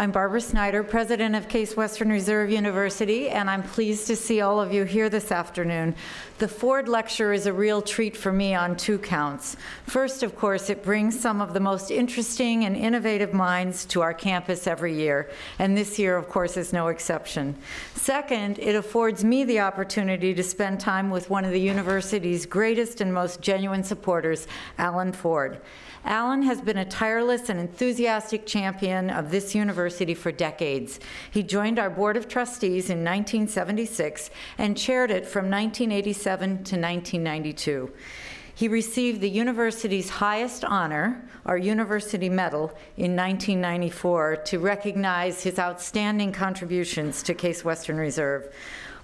I'm Barbara Snyder, president of Case Western Reserve University, and I'm pleased to see all of you here this afternoon. The Ford Lecture is a real treat for me on two counts. First, of course, it brings some of the most interesting and innovative minds to our campus every year, and this year, of course, is no exception. Second, it affords me the opportunity to spend time with one of the university's greatest and most genuine supporters, Alan Ford. Alan has been a tireless and enthusiastic champion of this university for decades. He joined our Board of Trustees in 1976 and chaired it from 1987 to 1992. He received the university's highest honor, our University Medal, in 1994 to recognize his outstanding contributions to Case Western Reserve.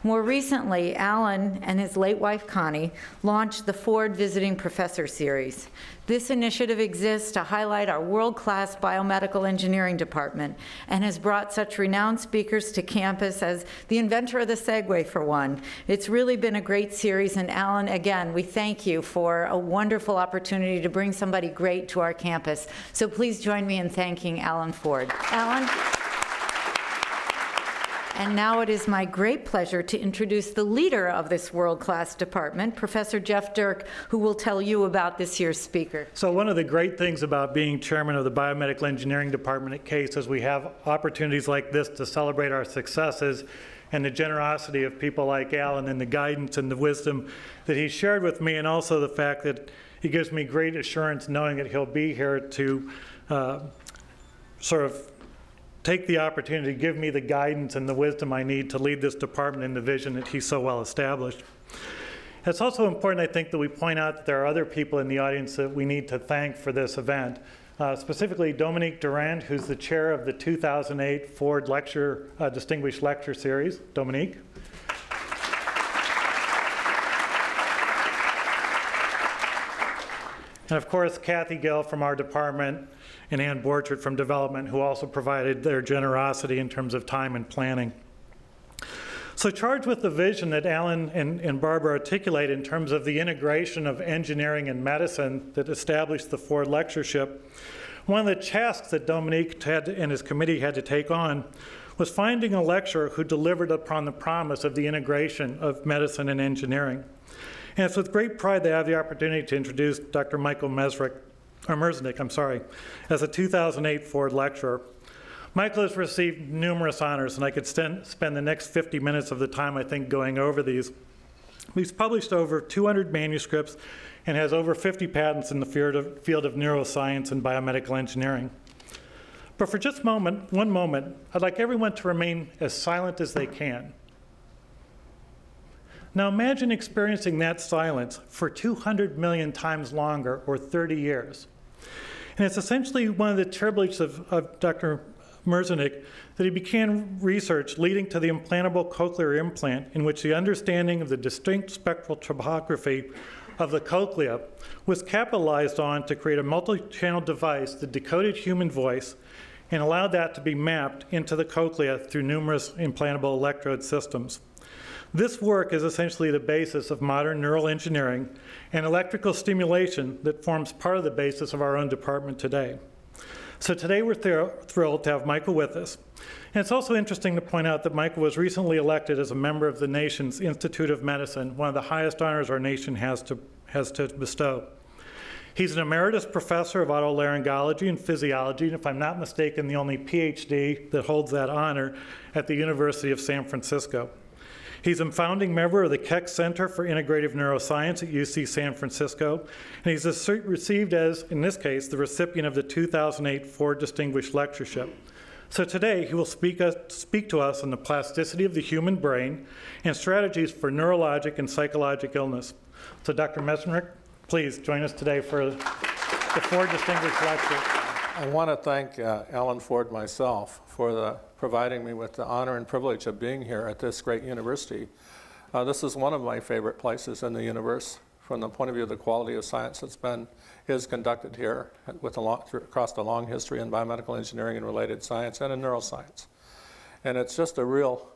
More recently, Alan and his late wife, Connie, launched the Ford Visiting Professor Series. This initiative exists to highlight our world-class biomedical engineering department and has brought such renowned speakers to campus as the inventor of the Segway, for one. It's really been a great series, and Alan, again, we thank you for a wonderful opportunity to bring somebody great to our campus. So please join me in thanking Alan Ford. Alan? And now it is my great pleasure to introduce the leader of this world-class department, Professor Jeff Dirk, who will tell you about this year's speaker. So one of the great things about being chairman of the biomedical engineering department at Case is we have opportunities like this to celebrate our successes and the generosity of people like Alan and the guidance and the wisdom that he shared with me, and also the fact that he gives me great assurance knowing that he'll be here to sort of take the opportunity to give me the guidance and the wisdom I need to lead this department in the vision that he's so well established. It's also important, I think, that we point out that there are other people in the audience that we need to thank for this event. Specifically, Dominique Durand, who's the chair of the 2008 Ford Lecture, Distinguished Lecture Series. Dominique. And of course, Kathy Gill from our department and Ann Borchard from development, who also provided their generosity in terms of time and planning. So charged with the vision that Alan and Barbara articulate in terms of the integration of engineering and medicine that established the Ford Lectureship, one of the tasks that Dominique and his committee had to take on was finding a lecturer who delivered upon the promise of the integration of medicine and engineering. And it's with great pride that I have the opportunity to introduce Dr. Michael Merzenich, as a 2008 Ford lecturer. Michael has received numerous honors, and I could spend the next 50 minutes of the time, I think, going over these. He's published over 200 manuscripts and has over 50 patents in the field of neuroscience and biomedical engineering. But for just one moment, I'd like everyone to remain as silent as they can. Now imagine experiencing that silence for 200 million times longer, or 30 years. And it's essentially one of the turbulence of Dr. Merzenich that he began research leading to the implantable cochlear implant, in which the understanding of the distinct spectral topography of the cochlea was capitalized on to create a multi-channel device that decoded human voice and allowed that to be mapped into the cochlea through numerous implantable electrode systems. This work is essentially the basis of modern neural engineering and electrical stimulation that forms part of the basis of our own department today. So today we're thrilled to have Michael with us. And it's also interesting to point out that Michael was recently elected as a member of the nation's Institute of Medicine, one of the highest honors our nation has to bestow. He's an emeritus professor of otolaryngology and physiology, and if I'm not mistaken, the only PhD that holds that honor at the University of San Francisco. He's a founding member of the Keck Center for Integrative Neuroscience at UC San Francisco, and he's received as, in this case, the recipient of the 2008 Ford Distinguished Lectureship. So today, he will speak to us on the plasticity of the human brain and strategies for neurologic and psychologic illness. So Dr. Merzenich, please join us today for the Ford Distinguished Lecture. I want to thank Alan Ford myself for providing me with the honor and privilege of being here at this great university. This is one of my favorite places in the universe from the point of view of the quality of science that's is conducted here with across the long history in biomedical engineering and related science and in neuroscience. And it's just a real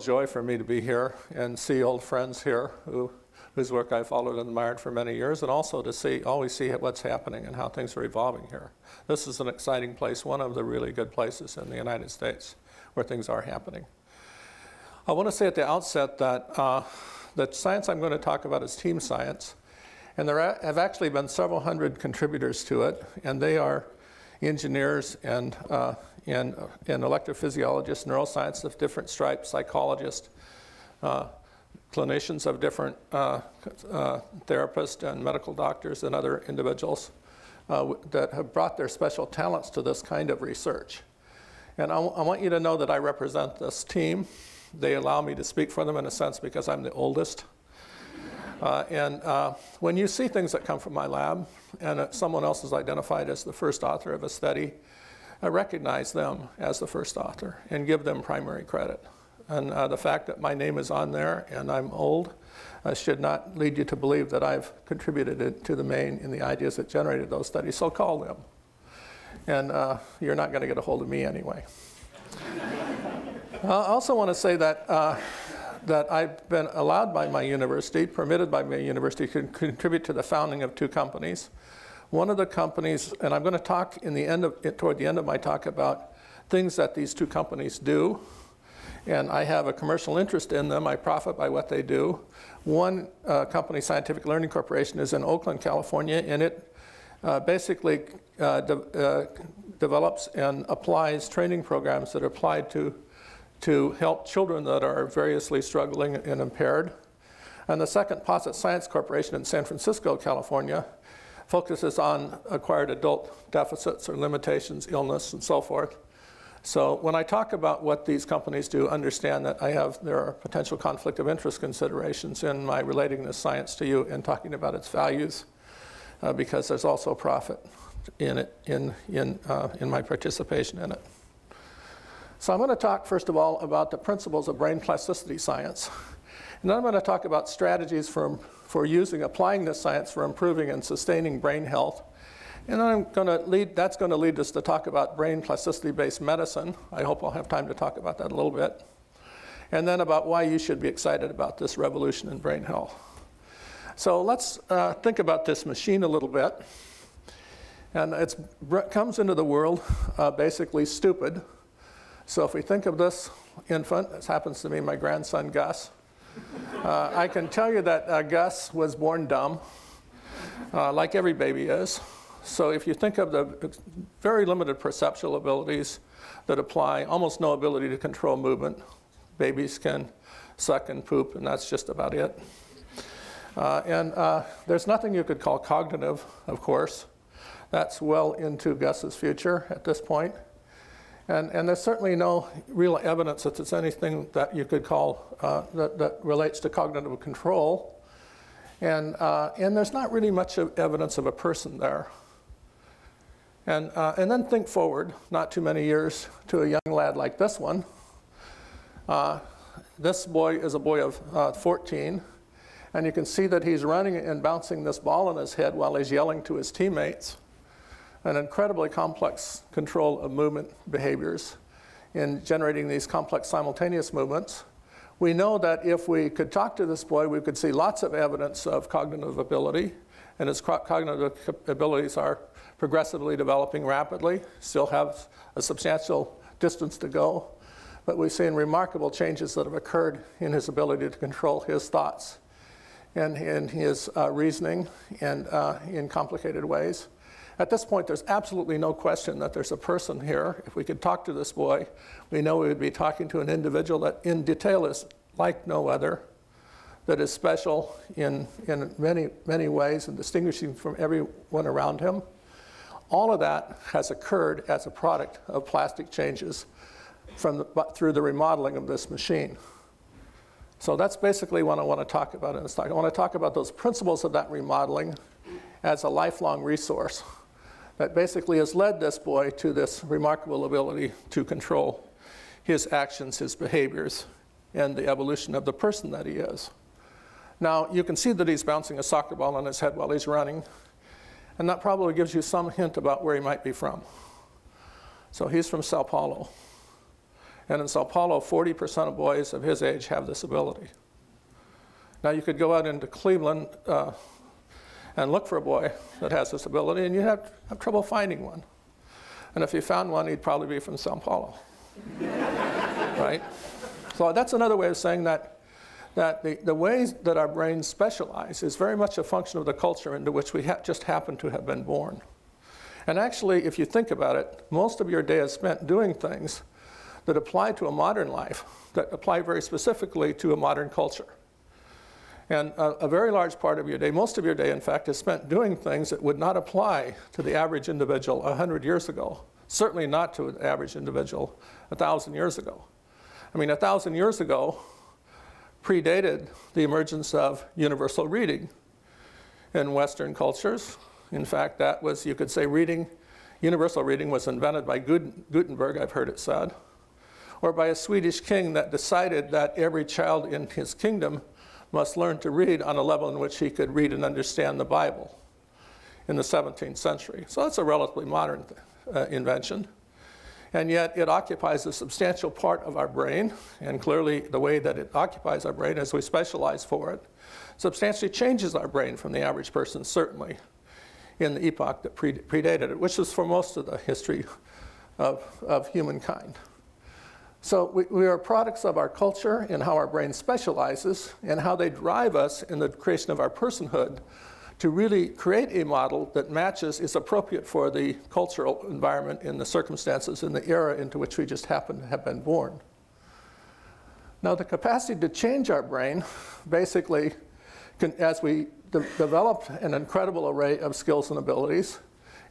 joy for me to be here and see old friends here who whose work I followed and admired for many years, and also to always see what's happening and how things are evolving here. This is an exciting place, one of the really good places in the United States where things are happening. I want to say at the outset that the science I'm going to talk about is team science, and there have actually been several hundred contributors to it, and they are engineers and electrophysiologists, neuroscientists of different stripes, psychologists, clinicians of different therapists and medical doctors and other individuals that have brought their special talents to this kind of research. And I want you to know that I represent this team. They allow me to speak for them in a sense because I'm the oldest. When you see things that come from my lab and someone else is identified as the first author of a study, I recognize them as the first author and give them primary credit. And the fact that my name is on there and I'm old should not lead you to believe that I've contributed to the main in the ideas that generated those studies, so call them. And you're not going to get a hold of me anyway. I also want to say that I've been allowed by my university, permitted by my university, to contribute to the founding of two companies. One of the companies, and I'm going to talk in the end of, toward the end of my talk about things that these two companies do, and I have a commercial interest in them. I profit by what they do. One company, Scientific Learning Corporation, is in Oakland, California, and it basically develops and applies training programs that are applied to help children that are variously struggling and impaired. And the second, Posit Science Corporation in San Francisco, California, focuses on acquired adult deficits or limitations, illness, and so forth. So when I talk about what these companies do, understand that there are potential conflict of interest considerations in my relating this science to you and talking about its values, because there's also profit in it, in my participation in it. So I'm going to talk, first of all, about the principles of brain plasticity science. And then I'm going to talk about strategies for applying this science for improving and sustaining brain health. And then that's going to lead us to talk about brain plasticity-based medicine. I hope I'll have time to talk about that a little bit. And then about why you should be excited about this revolution in brain health. So let's think about this machine a little bit. And it comes into the world basically stupid. So if we think of this infant, this happens to be my grandson, Gus. I can tell you that Gus was born dumb, like every baby is. So if you think of the very limited perceptual abilities that apply, almost no ability to control movement. Babies can suck and poop, and that's just about it. There's nothing you could call cognitive, of course. That's well into Gus's future at this point. And there's certainly no real evidence that there's anything that you could call that relates to cognitive control. And there's not really much evidence of a person there. And then think forward not too many years to a young lad like this one. This boy is a boy of 14. And you can see that he's running and bouncing this ball in his head while he's yelling to his teammates. An incredibly complex control of movement behaviors in generating these complex simultaneous movements. We know that if we could talk to this boy, we could see lots of evidence of cognitive ability, and his cognitive abilities are progressively developing rapidly, still have a substantial distance to go, but we've seen remarkable changes that have occurred in his ability to control his thoughts and his reasoning and in complicated ways. At this point, there's absolutely no question that there's a person here. If we could talk to this boy, we know we would be talking to an individual that in detail is like no other, that is special in many, many ways and distinguishing from everyone around him. All of that has occurred as a product of plastic changes through the remodeling of this machine. So that's basically what I want to talk about in this talk. I want to talk about those principles of that remodeling as a lifelong resource that basically has led this boy to this remarkable ability to control his actions, his behaviors, and the evolution of the person that he is. Now, you can see that he's bouncing a soccer ball on his head while he's running, and that probably gives you some hint about where he might be from. So he's from Sao Paulo. And in Sao Paulo, 40% of boys of his age have this ability. Now, you could go out into Cleveland and look for a boy that has this ability, and you'd have trouble finding one. And if you found one, he'd probably be from Sao Paulo, right? So that's another way of saying that the ways that our brains specialize is very much a function of the culture into which we just happen to have been born. And actually, if you think about it, most of your day is spent doing things that apply to a modern life, that apply very specifically to a modern culture. And a very large part of your day, most of your day, in fact, is spent doing things that would not apply to the average individual 100 years ago, certainly not to an average individual 1,000 years ago. I mean, 1,000 years ago predated the emergence of universal reading in Western cultures. In fact, that was, you could say, universal reading was invented by Gutenberg, I've heard it said, or by a Swedish king that decided that every child in his kingdom must learn to read on a level in which he could read and understand the Bible in the 17th century. So that's a relatively modern invention. And yet it occupies a substantial part of our brain, and clearly the way that it occupies our brain as we specialize for it substantially changes our brain from the average person, certainly, in the epoch that predated it, which is for most of the history of humankind. So we are products of our culture and how our brain specializes and how they drive us in the creation of our personhood to really create a model that matches, is appropriate for the cultural environment and the circumstances in the era into which we just happen to have been born. Now, the capacity to change our brain basically, as we develop an incredible array of skills and abilities,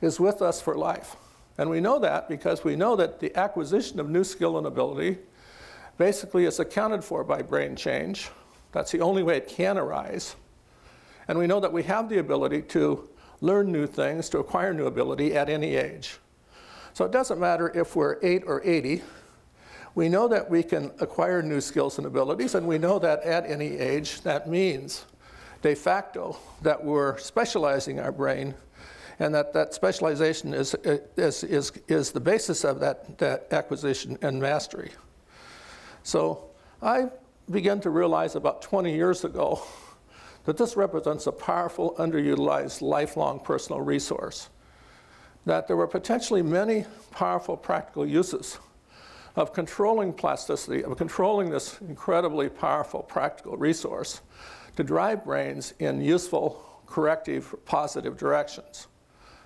is with us for life. And we know that because we know that the acquisition of new skill and ability basically is accounted for by brain change. That's the only way it can arise. And we know that we have the ability to learn new things, to acquire new ability at any age. So it doesn't matter if we're 8 or 80. We know that we can acquire new skills and abilities, and we know that at any age. That means, de facto, that we're specializing our brain, and that specialization is the basis of that acquisition and mastery. So I began to realize about 20 years ago that this represents a powerful, underutilized, lifelong personal resource, that there were potentially many powerful practical uses of controlling plasticity, of controlling this incredibly powerful practical resource to drive brains in useful, corrective, positive directions.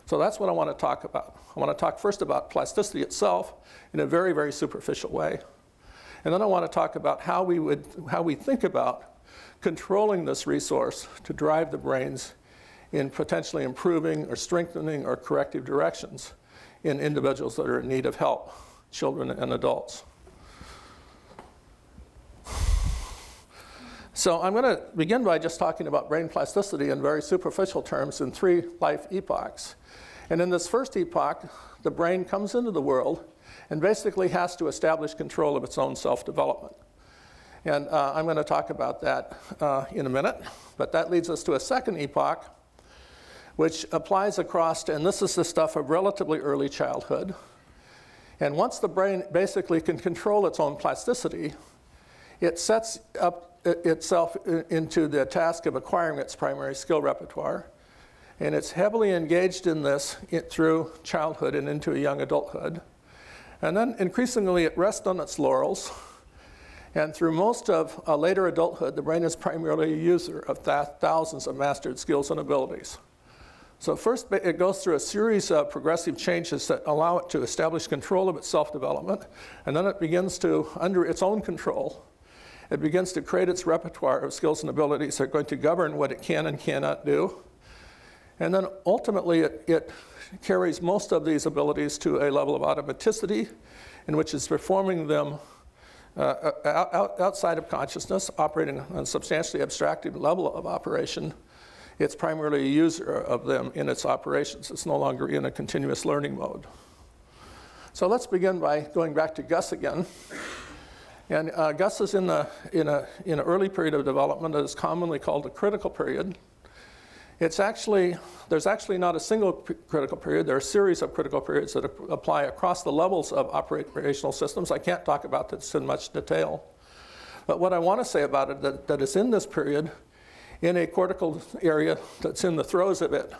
So that's what I want to talk about. I want to talk first about plasticity itself in a very, very superficial way. And then I want to talk about how we think about controlling this resource to drive the brains in potentially improving or strengthening or corrective directions in individuals that are in need of help, children and adults. So I'm going to begin by just talking about brain plasticity in very superficial terms in three life epochs. And in this first epoch, the brain comes into the world and basically has to establish control of its own self-development. And I'm going to talk about that in a minute. But that leads us to a second epoch, which applies across, and this is the stuff of relatively early childhood. And once the brain basically can control its own plasticity, it sets up itself into the task of acquiring its primary skill repertoire. And it's heavily engaged in this through childhood and into young adulthood. And then increasingly, it rests on its laurels. And through most of later adulthood, the brain is primarily a user of thousands of mastered skills and abilities. So first, it goes through a series of progressive changes that allow it to establish control of its self-development. And then it begins to, under its own control, it begins to create its repertoire of skills and abilities that are going to govern what it can and cannot do. And then ultimately, it carries most of these abilities to a level of automaticity in which it's performing them outside of consciousness, operating on a substantially abstracted level of operation. It's primarily a user of them in its operations. It's no longer in a continuous learning mode. So let's begin by going back to Gus again. And Gus is in an early period of development that is commonly called the critical period. It's actually, there's actually not a single critical period. There are a series of critical periods that apply across the levels of operational systems. I can't talk about this in much detail. But what I want to say about it that is in this period in a cortical area that's in the throes of it,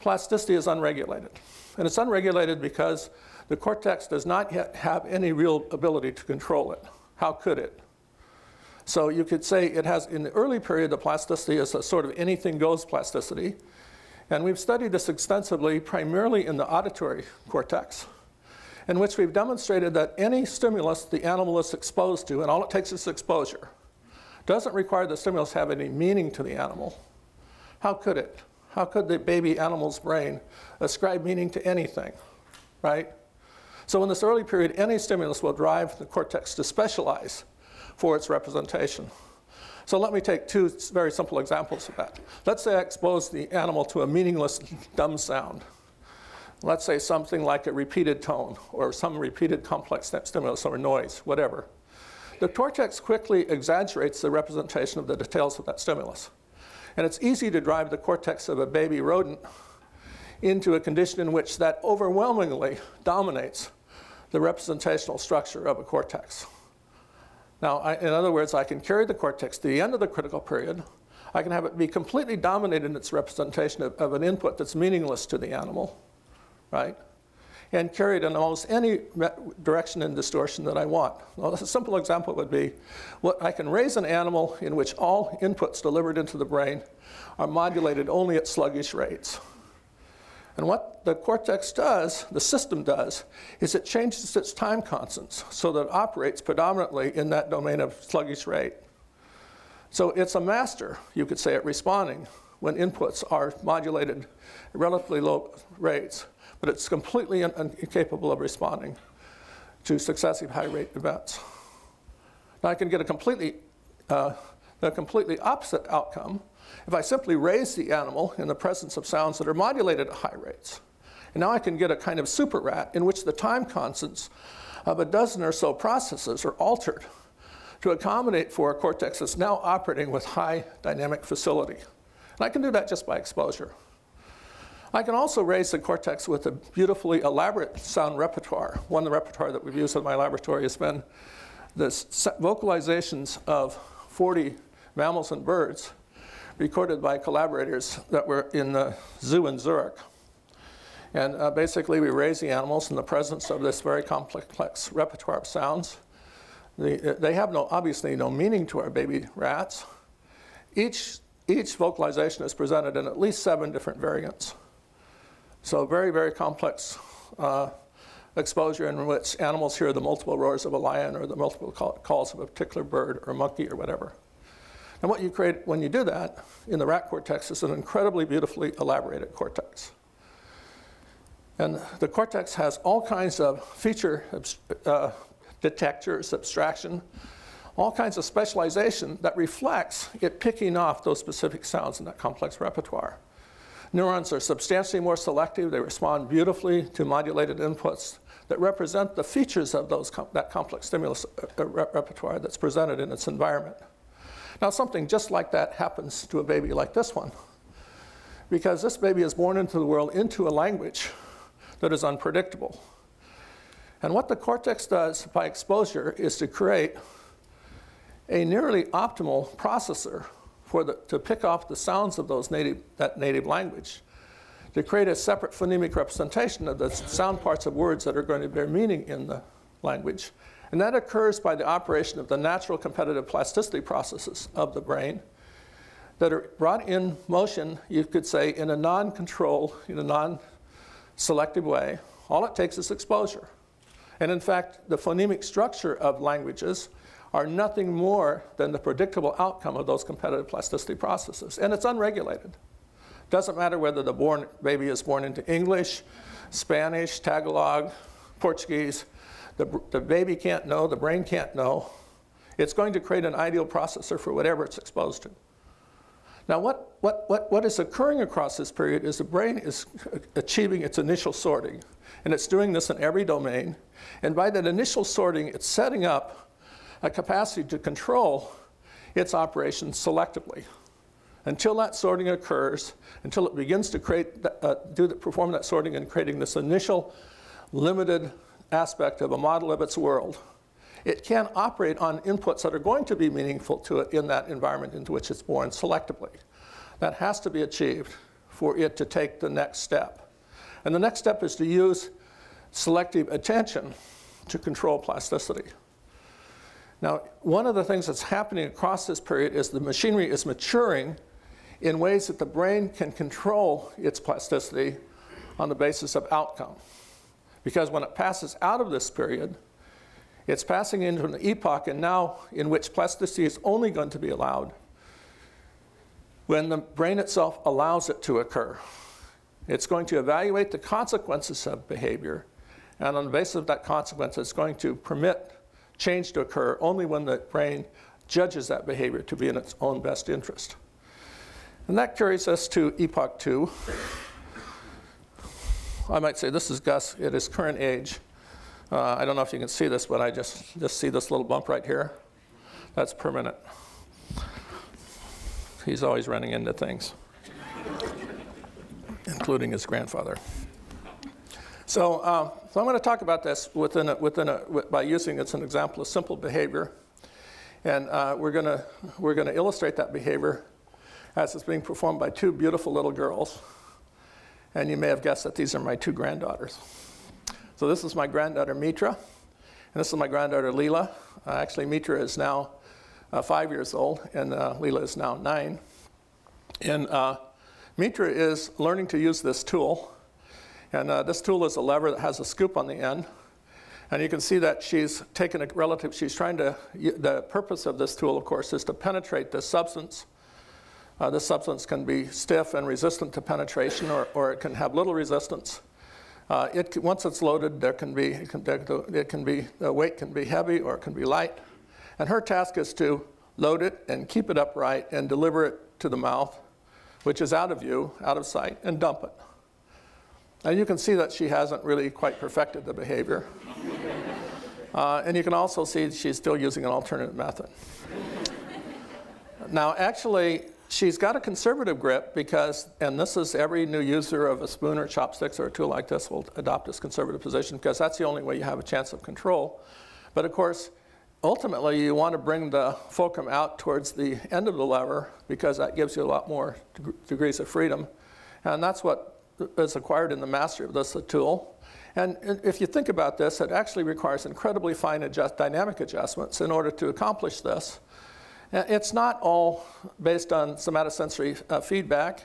plasticity is unregulated. And it's unregulated because the cortex does not yet have any real ability to control it. How could it? So you could say it has, in the early period, the plasticity is a sort of anything goes plasticity. And we've studied this extensively, primarily in the auditory cortex, in which we've demonstrated that any stimulus the animal is exposed to, and all it takes is exposure, doesn't require the stimulus have any meaning to the animal. How could it? How could the baby animal's brain ascribe meaning to anything, right? So in this early period, any stimulus will drive the cortex to specialize for its representation. So let me take two very simple examples of that. Let's say I expose the animal to a meaningless dumb sound. Let's say something like a repeated tone or some repeated complex stimulus or noise, whatever. The cortex quickly exaggerates the representation of the details of that stimulus. And it's easy to drive the cortex of a baby rodent into a condition in which that overwhelmingly dominates the representational structure of a cortex. Now, in other words, I can carry the cortex to the end of the critical period. I can have it be completely dominated in its representation of an input that's meaningless to the animal, right? And carried in almost any direction and distortion that I want. Well, a simple example would be, what I can raise an animal in which all inputs delivered into the brain are modulated only at sluggish rates. And what the cortex does, the system does, is it changes its time constants so that it operates predominantly in that domain of sluggish rate. So it's a master, you could say, at responding when inputs are modulated at relatively low rates, but it's completely incapable of responding to successive high-rate events. Now, I can get a completely opposite outcome if I simply raise the animal in the presence of sounds that are modulated at high rates. And now I can get a kind of super rat in which the time constants of a dozen or so processes are altered to accommodate for a cortex that's now operating with high dynamic facility. And I can do that just by exposure. I can also raise the cortex with a beautifully elaborate sound repertoire. One of the repertoire that we've used in my laboratory has been the vocalizations of 40 mammals and birds recorded by collaborators that were in the zoo in Zurich. And basically, we raise the animals in the presence of this very complex repertoire of sounds. They have obviously no meaning to our baby rats. Each vocalization is presented in at least 7 different variants. So very, very complex exposure in which animals hear the multiple roars of a lion or the multiple calls of a particular bird or monkey or whatever. And what you create when you do that in the rat cortex is an incredibly beautifully elaborated cortex. And the cortex has all kinds of feature detectors, abstraction, all kinds of specialization that reflects it picking off those specific sounds in that complex repertoire. Neurons are substantially more selective. They respond beautifully to modulated inputs that represent the features of those that complex stimulus repertoire that's presented in its environment. Now, something just like that happens to a baby like this one, because this baby is born into the world into a language that is unpredictable. And what the cortex does by exposure is to create a nearly optimal processor to pick off the sounds of that native language, to create a separate phonemic representation of the sound parts of words that are going to bear meaning in the language. And that occurs by the operation of the natural competitive plasticity processes of the brain that are brought in motion, you could say, in a non-control, in a non-selective way. All it takes is exposure. And in fact, the phonemic structure of languages are nothing more than the predictable outcome of those competitive plasticity processes. And it's unregulated. Doesn't matter whether the baby is born into English, Spanish, Tagalog, Portuguese. The baby can't know, the brain can't know. It's going to create an ideal processor for whatever it's exposed to. Now, what is occurring across this period is the brain is achieving its initial sorting. And it's doing this in every domain. And by that initial sorting, it's setting up a capacity to control its operations selectively. Until that sorting occurs, until it begins to perform that sorting and creating this initial limited aspect of a model of its world, it can operate on inputs that are going to be meaningful to it in that environment into which it's born selectively. That has to be achieved for it to take the next step. And the next step is to use selective attention to control plasticity. Now, one of the things that's happening across this period is the machinery is maturing in ways that the brain can control its plasticity on the basis of outcome. Because when it passes out of this period, it's passing into an epoch and now in which plasticity is only going to be allowed when the brain itself allows it to occur. It's going to evaluate the consequences of behavior, and on the basis of that consequence, it's going to permit change to occur only when the brain judges that behavior to be in its own best interest. And that carries us to Epoch 2. I might say this is Gus at his current age. I don't know if you can see this, but I just see this little bump right here. That's permanent. He's always running into things, including his grandfather. So, I'm going to talk about this by using it as an example of simple behavior, and we're going to illustrate that behavior as it's being performed by two beautiful little girls. And you may have guessed that these are my two granddaughters. So this is my granddaughter Mitra, and this is my granddaughter Leela. Actually, Mitra is now 5 years old, and Leela is now 9. And Mitra is learning to use this tool. And this tool is a lever that has a scoop on the end. And you can see that she's taken a relative, she's trying to, the purpose of this tool, of course, is to penetrate this substance. This substance can be stiff and resistant to penetration, or it can have little resistance. Once it's loaded, the weight can be heavy or it can be light. And her task is to load it and keep it upright and deliver it to the mouth, which is out of view, out of sight, and dump it. And you can see that she hasn't really quite perfected the behavior. And you can also see she's still using an alternative method. Now, actually, she's got a conservative grip because, and this is every new user of a spoon or chopsticks or a tool like this will adopt this conservative position because that's the only way you have a chance of control. But of course, ultimately, you want to bring the fulcrum out towards the end of the lever because that gives you a lot more degrees of freedom. And that's what is acquired in the mastery of this tool. And if you think about this, it actually requires incredibly fine dynamic adjustments in order to accomplish this. It's not all based on somatosensory feedback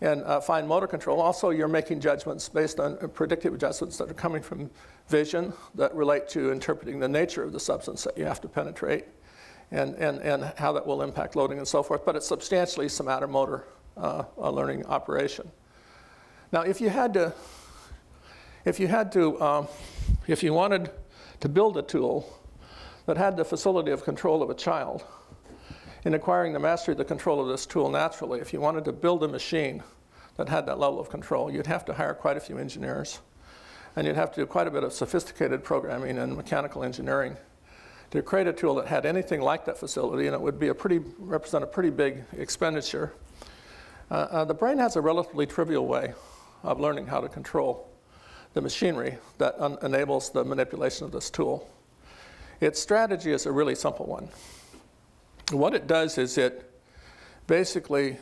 and fine motor control. Also, you're making judgments based on predictive adjustments that are coming from vision that relate to interpreting the nature of the substance that you have to penetrate and how that will impact loading and so forth. But it's substantially somatomotor learning operation. Now, if you wanted to build a tool that had the facility of control of a child in acquiring the mastery of the control of this tool naturally, if you wanted to build a machine that had that level of control, you'd have to hire quite a few engineers, and you'd have to do quite a bit of sophisticated programming and mechanical engineering to create a tool that had anything like that facility, and it would be represent a pretty big expenditure. The brain has a relatively trivial way of learning how to control the machinery that enables the manipulation of this tool. Its strategy is a really simple one. What it does is it basically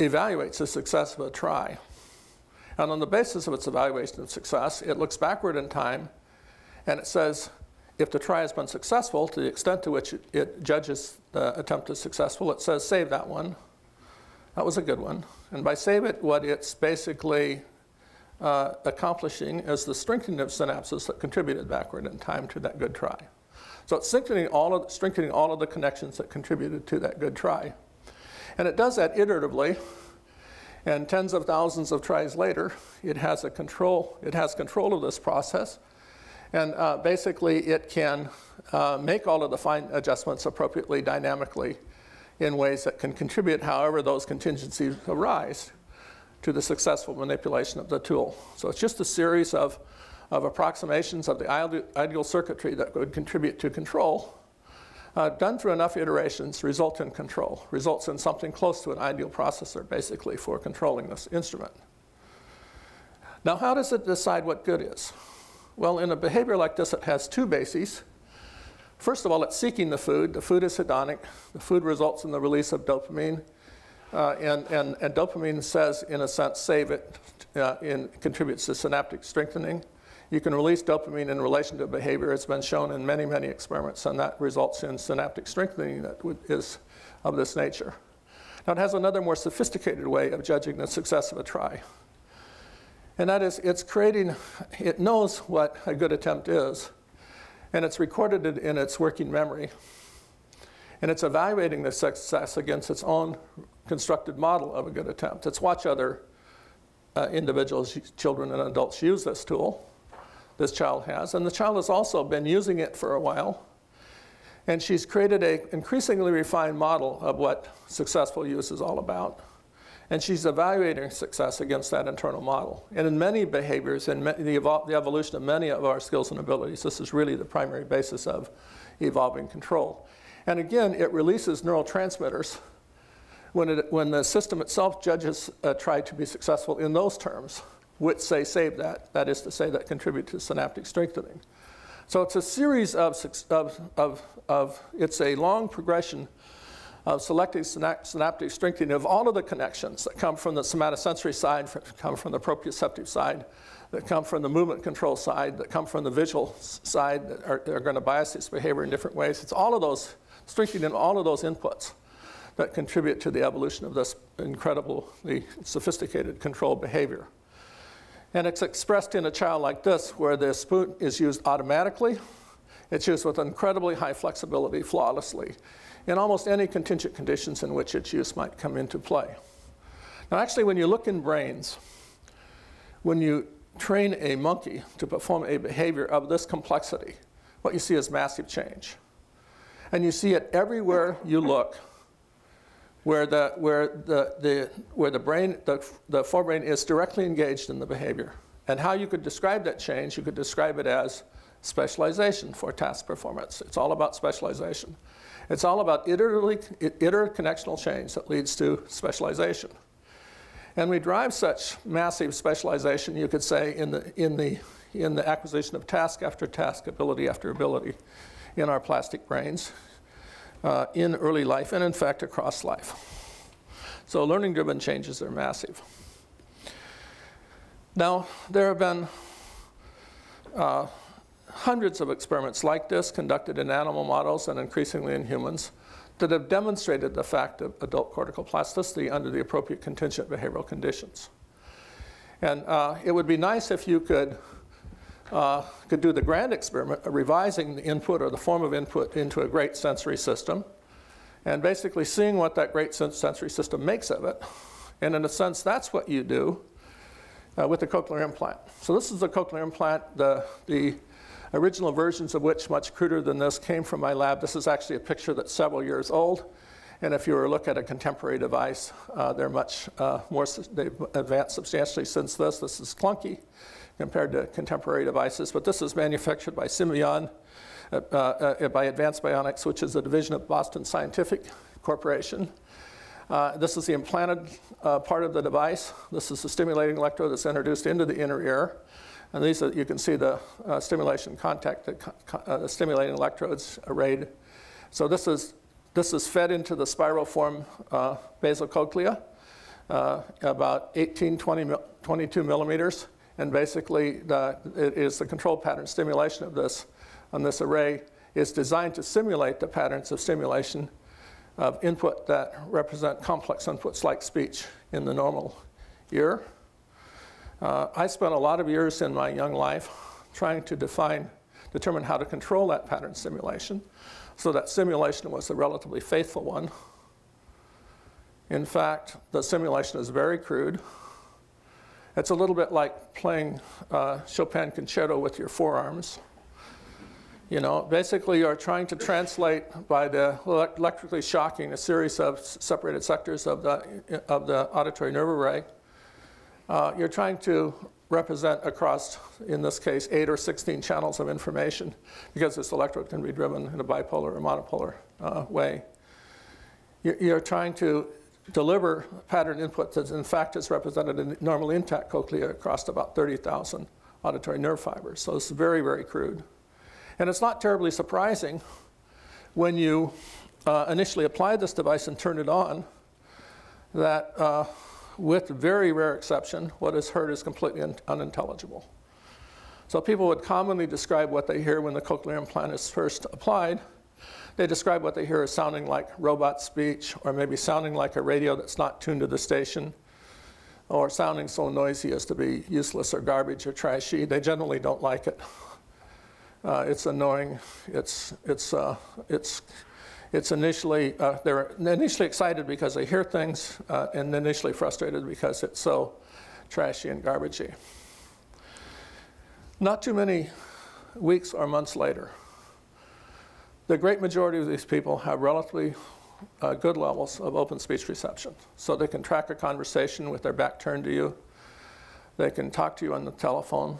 evaluates the success of a try. And on the basis of its evaluation of success, it looks backward in time and it says, if the try has been successful, to the extent to which it judges the attempt as successful, it says, save that one. That was a good one. And by save it, what it's basically accomplishing is the strengthening of synapses that contributed backward in time to that good try. So it's strengthening all of the connections that contributed to that good try. And it does that iteratively. And tens of thousands of tries later, it has control of this process. And basically, it can make all of the fine adjustments appropriately dynamically in ways that can contribute, however those contingencies arise, to the successful manipulation of the tool. So it's just a series of approximations of the ideal circuitry that would contribute to control. Done through enough iterations, result in control, results in something close to an ideal processor, basically, for controlling this instrument. Now, how does it decide what good is? Well, in a behavior like this, it has two bases. First of all, it's seeking the food. The food is hedonic. The food results in the release of dopamine. And dopamine says, in a sense, save it, and contributes to synaptic strengthening. You can release dopamine in relation to behavior. It's been shown in many, many experiments, and that results in synaptic strengthening that is of this nature. Now, it has another more sophisticated way of judging the success of a try. And that is, it knows what a good attempt is, and it's recorded it in its working memory. And it's evaluating the success against its own constructed model of a good attempt. It's watched other individuals, children and adults, use this tool. This child has. And the child has also been using it for a while. And she's created an increasingly refined model of what successful use is all about. And she's evaluating success against that internal model. And in many behaviors, in the evolution of many of our skills and abilities, this is really the primary basis of evolving control. And again, it releases neurotransmitters when the system itself judges a try to be successful in those terms, which say save that, that is to say that contribute to synaptic strengthening. So it's a series of it's a long progression of selective synaptic strengthening of all of the connections that come from the somatosensory side, come from the proprioceptive side, that come from the movement control side, that come from the visual side, that are going to bias its behavior in different ways. It's all of those, strengthening all of those inputs that contribute to the evolution of this incredibly sophisticated controlled behavior. And it's expressed in a child like this, where the spoon is used automatically. It's used with incredibly high flexibility, flawlessly, in almost any contingent conditions in which its use might come into play. Now, actually, when you look in brains, when you train a monkey to perform a behavior of this complexity, what you see is massive change. And you see it everywhere you look, where the forebrain is directly engaged in the behavior. And how you could describe that change, you could describe it as specialization for task performance. It's all about specialization. It's all about interconnectional change that leads to specialization. And we drive such massive specialization, you could say, in the acquisition of task after task, ability after ability, in our plastic brains, in early life, and in fact, across life. So learning-driven changes are massive. Now, there have been hundreds of experiments like this conducted in animal models and increasingly in humans that have demonstrated the fact of adult cortical plasticity under the appropriate contingent behavioral conditions. And it would be nice if you could do the grand experiment of revising the input or the form of input into a great sensory system and basically seeing what that great sensory system makes of it. And in a sense, that's what you do with the cochlear implant. So this is the cochlear implant, the original versions of which, much cruder than this, came from my lab. This is actually a picture that's several years old. And if you were to look at a contemporary device, they've advanced substantially since this. This is clunky compared to contemporary devices. But this is manufactured by Simion, by Advanced Bionics, which is a division of Boston Scientific Corporation. This is the implanted part of the device. This is the stimulating electrode that's introduced into the inner ear. And these are, you can see the stimulation contact, the stimulating electrodes arrayed. So this is fed into the spiroform basal cochlea, about 22 millimeters. And basically, it is the control pattern stimulation of this on this array is designed to simulate the patterns of stimulation of input that represent complex inputs like speech in the normal ear. I spent a lot of years in my young life trying to determine how to control that pattern simulation. So that simulation was a relatively faithful one. In fact, the simulation is very crude. It's a little bit like playing Chopin concerto with your forearms. You know, basically, you're trying to translate by the electrically shocking a series of separated sectors of the auditory nerve array. You're trying to represent across, in this case, 8 or 16 channels of information, because this electrode can be driven in a bipolar or monopolar way. You're trying to deliver pattern input that, in fact, is represented in normally intact cochlea across about 30,000 auditory nerve fibers. So it's very, very crude. And it's not terribly surprising when you initially apply this device and turn it on, that with very rare exception, what is heard is completely unintelligible. So people would commonly describe what they hear when the cochlear implant is first applied. They describe what they hear as sounding like robot speech, or maybe sounding like a radio that's not tuned to the station, or sounding so noisy as to be useless or garbage or trashy. They generally don't like it. It's annoying. It's initially, they're initially excited because they hear things, and initially frustrated because it's so trashy and garbagey. Not too many weeks or months later, the great majority of these people have relatively good levels of open speech reception. So they can track a conversation with their back turned to you. They can talk to you on the telephone.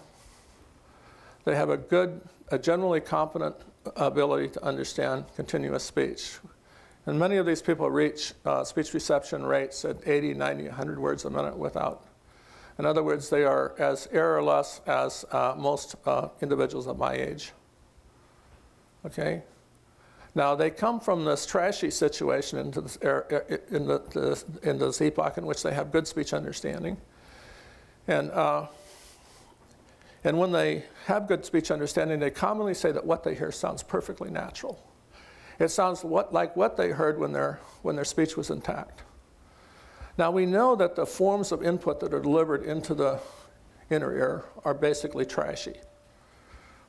They have a good, a generally competent ability to understand continuous speech. And many of these people reach speech reception rates at 80, 90, 100 words a minute without. In other words, they are as errorless as most individuals of my age. Okay? Now, they come from this trashy situation into this, epoch in which they have good speech understanding. And when they have good speech understanding, they commonly say that what they hear sounds perfectly natural. It sounds like what they heard when their speech was intact. Now, we know that the forms of input that are delivered into the inner ear are basically trashy.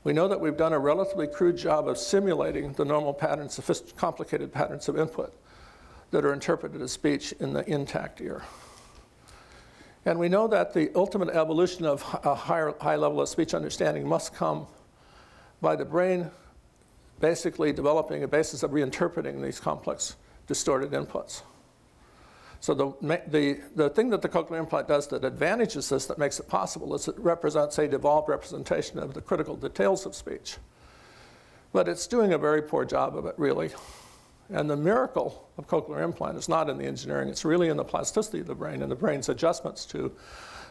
We know that we've done a relatively crude job of simulating the normal patterns, complicated patterns of input that are interpreted as speech in the intact ear. And we know that the ultimate evolution of a high level of speech understanding must come by the brain basically developing a basis of reinterpreting these complex, distorted inputs. So the thing that the cochlear implant does that advantages this, that makes it possible, is it represents a devolved representation of the critical details of speech. But it's doing a very poor job of it, really. And the miracle of cochlear implant is not in the engineering. It's really in the plasticity of the brain and the brain's adjustments to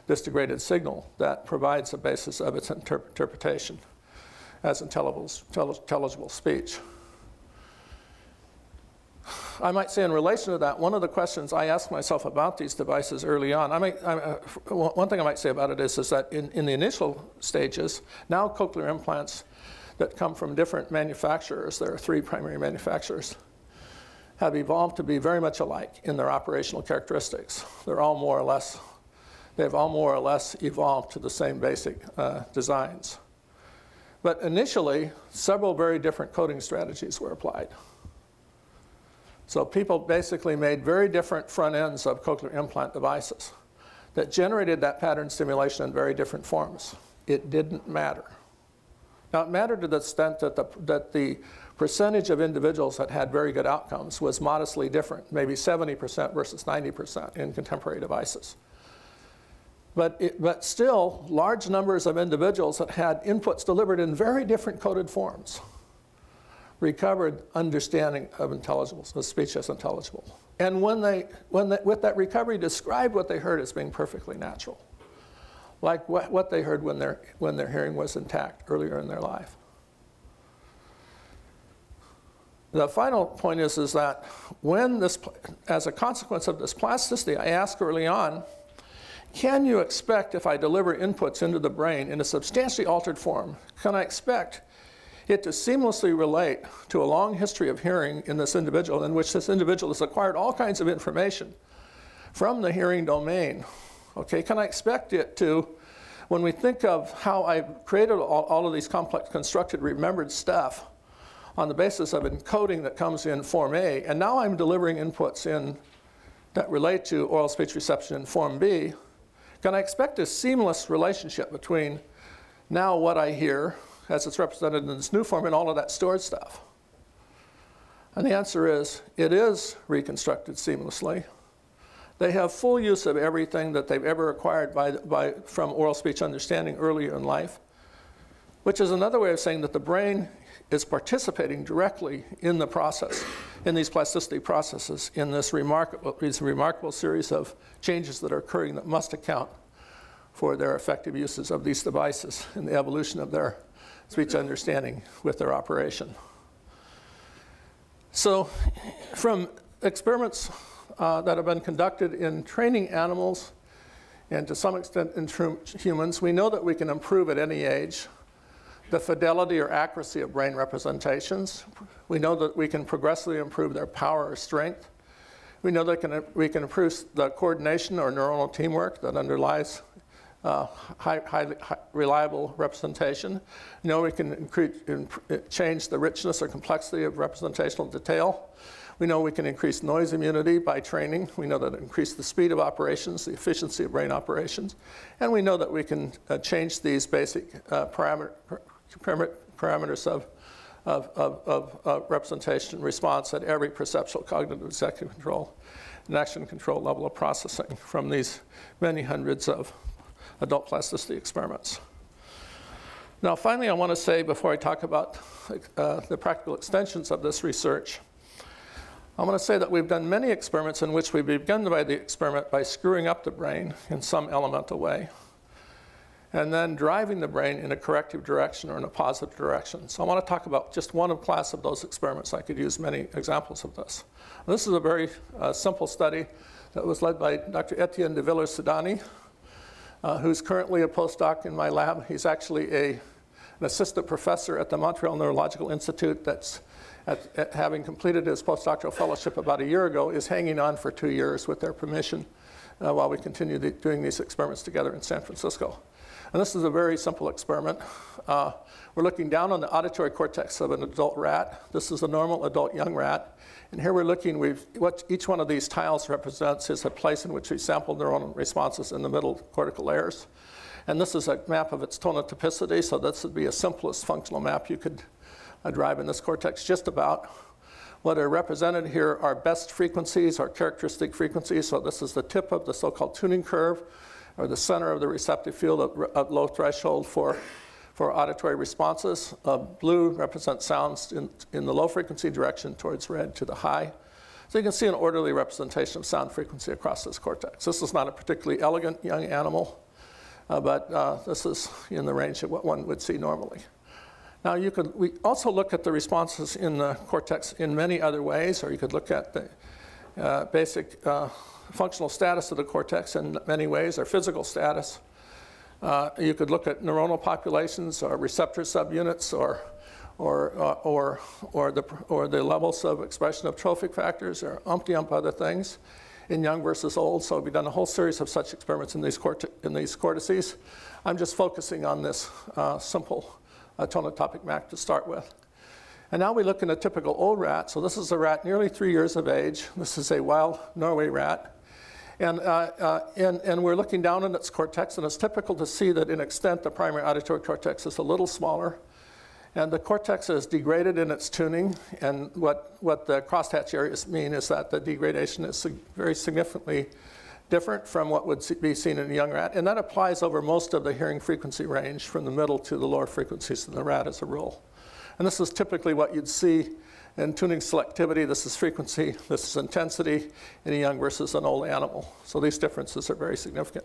this degraded signal that provides the basis of its interpretation as intelligible speech. I might say in relation to that, one of the questions I asked myself about these devices early on, one thing I might say about it is that in the initial stages, now cochlear implants that come from different manufacturers, there are three primary manufacturers, have evolved to be very much alike in their operational characteristics. They've all more or less evolved to the same basic designs. But initially, several very different coding strategies were applied. So people basically made very different front ends of cochlear implant devices that generated that pattern stimulation in very different forms. It didn't matter. Now, it mattered to the extent that the percentage of individuals that had very good outcomes was modestly different, maybe 70% versus 90% in contemporary devices. But still, large numbers of individuals that had inputs delivered in very different coded forms recovered understanding of intelligibles, of speech as intelligible. And with that recovery, described what they heard as being perfectly natural, like what they heard when their hearing was intact earlier in their life. The final point is that when this, as a consequence of this plasticity, I asked early on, can you expect, if I deliver inputs into the brain in a substantially altered form, can I expect it to seamlessly relate to a long history of hearing in this individual, in which this individual has acquired all kinds of information from the hearing domain? Okay, can I expect it to, when we think of how I've created all of these complex, constructed, remembered stuff on the basis of encoding that comes in form A, and now I'm delivering inputs in that relate to oral speech reception in form B, can I expect a seamless relationship between now what I hear as it's represented in this new form and all of that stored stuff? And the answer is, it is reconstructed seamlessly. They have full use of everything that they've ever acquired from oral speech understanding earlier in life, which is another way of saying that the brain is participating directly in the process, in these plasticity processes, in this remarkable series of changes that are occurring that must account for their effective uses of these devices and the evolution of their speech understanding with their operation. So from experiments that have been conducted in training animals and to some extent in humans, we know that we can improve at any age the fidelity or accuracy of brain representations. We know that we can progressively improve their power or strength. We know that we can improve the coordination or neuronal teamwork that underlies high reliable representation. You know, we can change the richness or complexity of representational detail. We know we can increase noise immunity by training. We know that it increases the speed of operations, the efficiency of brain operations. And we know that we can change these basic parameters of representation response at every perceptual, cognitive, executive control, and action control level of processing from these many hundreds of adult plasticity experiments. Now, finally, I want to say, before I talk about the practical extensions of this research, I want to say that we've done many experiments in which we've begun by screwing up the brain in some elemental way, and then driving the brain in a corrective direction or in a positive direction. So I want to talk about just one class of those experiments. I could use many examples of this. And this is a very simple study that was led by Dr. Etienne de Villers Sidani, who's currently a postdoc in my lab. He's actually an assistant professor at the Montreal Neurological Institute that's, having completed his postdoctoral fellowship about a year ago, is hanging on for 2 years with their permission while we continue doing these experiments together in San Francisco. And this is a very simple experiment. We're looking down on the auditory cortex of an adult rat. This is a normal adult young rat. And here we're looking, what each one of these tiles represents is a place in which we sampled neuronal responses in the middle cortical layers. And this is a map of its tonotopicity, so this would be a simplest functional map you could drive in this cortex just about. What are represented here are best frequencies, or characteristic frequencies. So this is the tip of the so-called tuning curve, or the center of the receptive field of low threshold for auditory responses. Blue represents sounds in the low frequency direction towards red to the high. So you can see an orderly representation of sound frequency across this cortex. This is not a particularly elegant young animal, but this is in the range of what one would see normally. Now we also look at the responses in the cortex in many other ways, or you could look at the basic functional status of the cortex in many ways, or physical status. You could look at neuronal populations, or receptor subunits, or the levels of expression of trophic factors, or umpty-ump other things, in young versus old. So we've done a whole series of such experiments in these cortices. I'm just focusing on this simple tonotopic map to start with. And now we look in a typical old rat. So this is a rat nearly 3 years of age. This is a wild Norway rat. And we're looking down in its cortex. And it's typical to see that in extent, the primary auditory cortex is a little smaller. And the cortex is degraded in its tuning. And what the crosshatch areas mean is that the degradation is very significantly different from what would be seen in a young rat. And that applies over most of the hearing frequency range, from the middle to the lower frequencies in the rat as a rule. And this is typically what you'd see in tuning selectivity. This is frequency, this is intensity in a young versus an old animal. So these differences are very significant.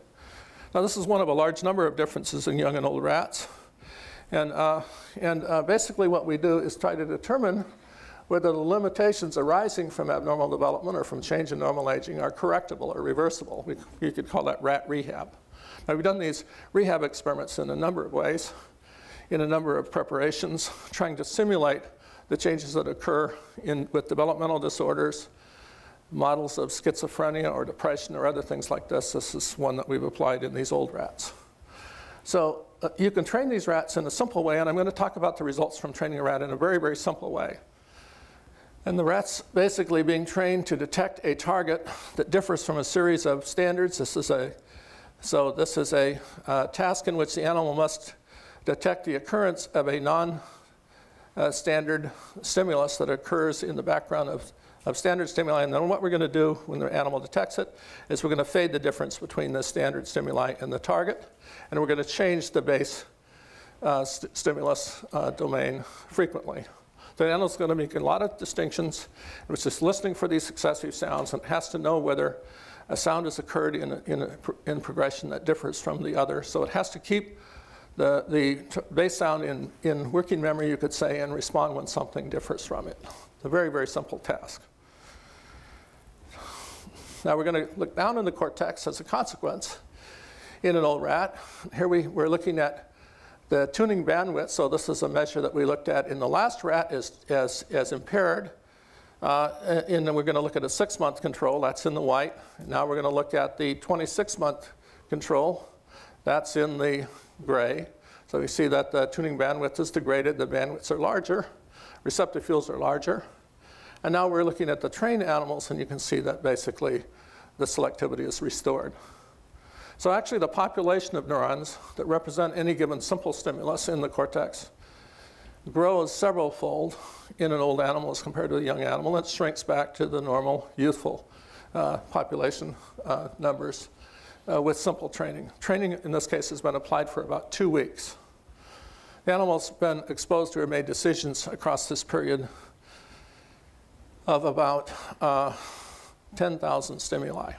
Now this is one of a large number of differences in young and old rats. And basically what we do is try to determine whether the limitations arising from abnormal development or from change in normal aging are correctable or reversible. You could call that rat rehab. Now we've done these rehab experiments in a number of ways, in a number of preparations, trying to simulate the changes that occur with developmental disorders, models of schizophrenia or depression or other things like this. This is one that we've applied in these old rats. So you can train these rats in a simple way, and I'm going to talk about the results from training a rat in a very, very simple way. And the rat's basically being trained to detect a target that differs from a series of standards. This is a task in which the animal must detect the occurrence of a non-standard stimulus that occurs in the background of standard stimuli. And then what we're going to do when the animal detects it is we're going to fade the difference between the standard stimuli and the target. And we're going to change the base stimulus domain frequently. So the animal's going to make a lot of distinctions. It's just listening for these successive sounds, and it has to know whether a sound has occurred in progression that differs from the other. So it has to keep the base sound in working memory, you could say, and respond when something differs from it. A very, very simple task. Now we're going to look down in the cortex as a consequence in an old rat. Here we're looking at the tuning bandwidth. So this is a measure that we looked at in the last rat as impaired. And then we're going to look at a 6-month control. That's in the white. Now we're going to look at the 26-month control. That's in the gray. So we see that the tuning bandwidth is degraded. The bandwidths are larger. Receptive fields are larger. And now we're looking at the trained animals, and you can see that basically the selectivity is restored. So actually, the population of neurons that represent any given simple stimulus in the cortex grows several-fold in an old animal as compared to a young animal. It shrinks back to the normal youthful population numbers with simple training. Training, in this case, has been applied for about 2 weeks. The animal's been exposed to or made decisions across this period of about 10,000 stimuli.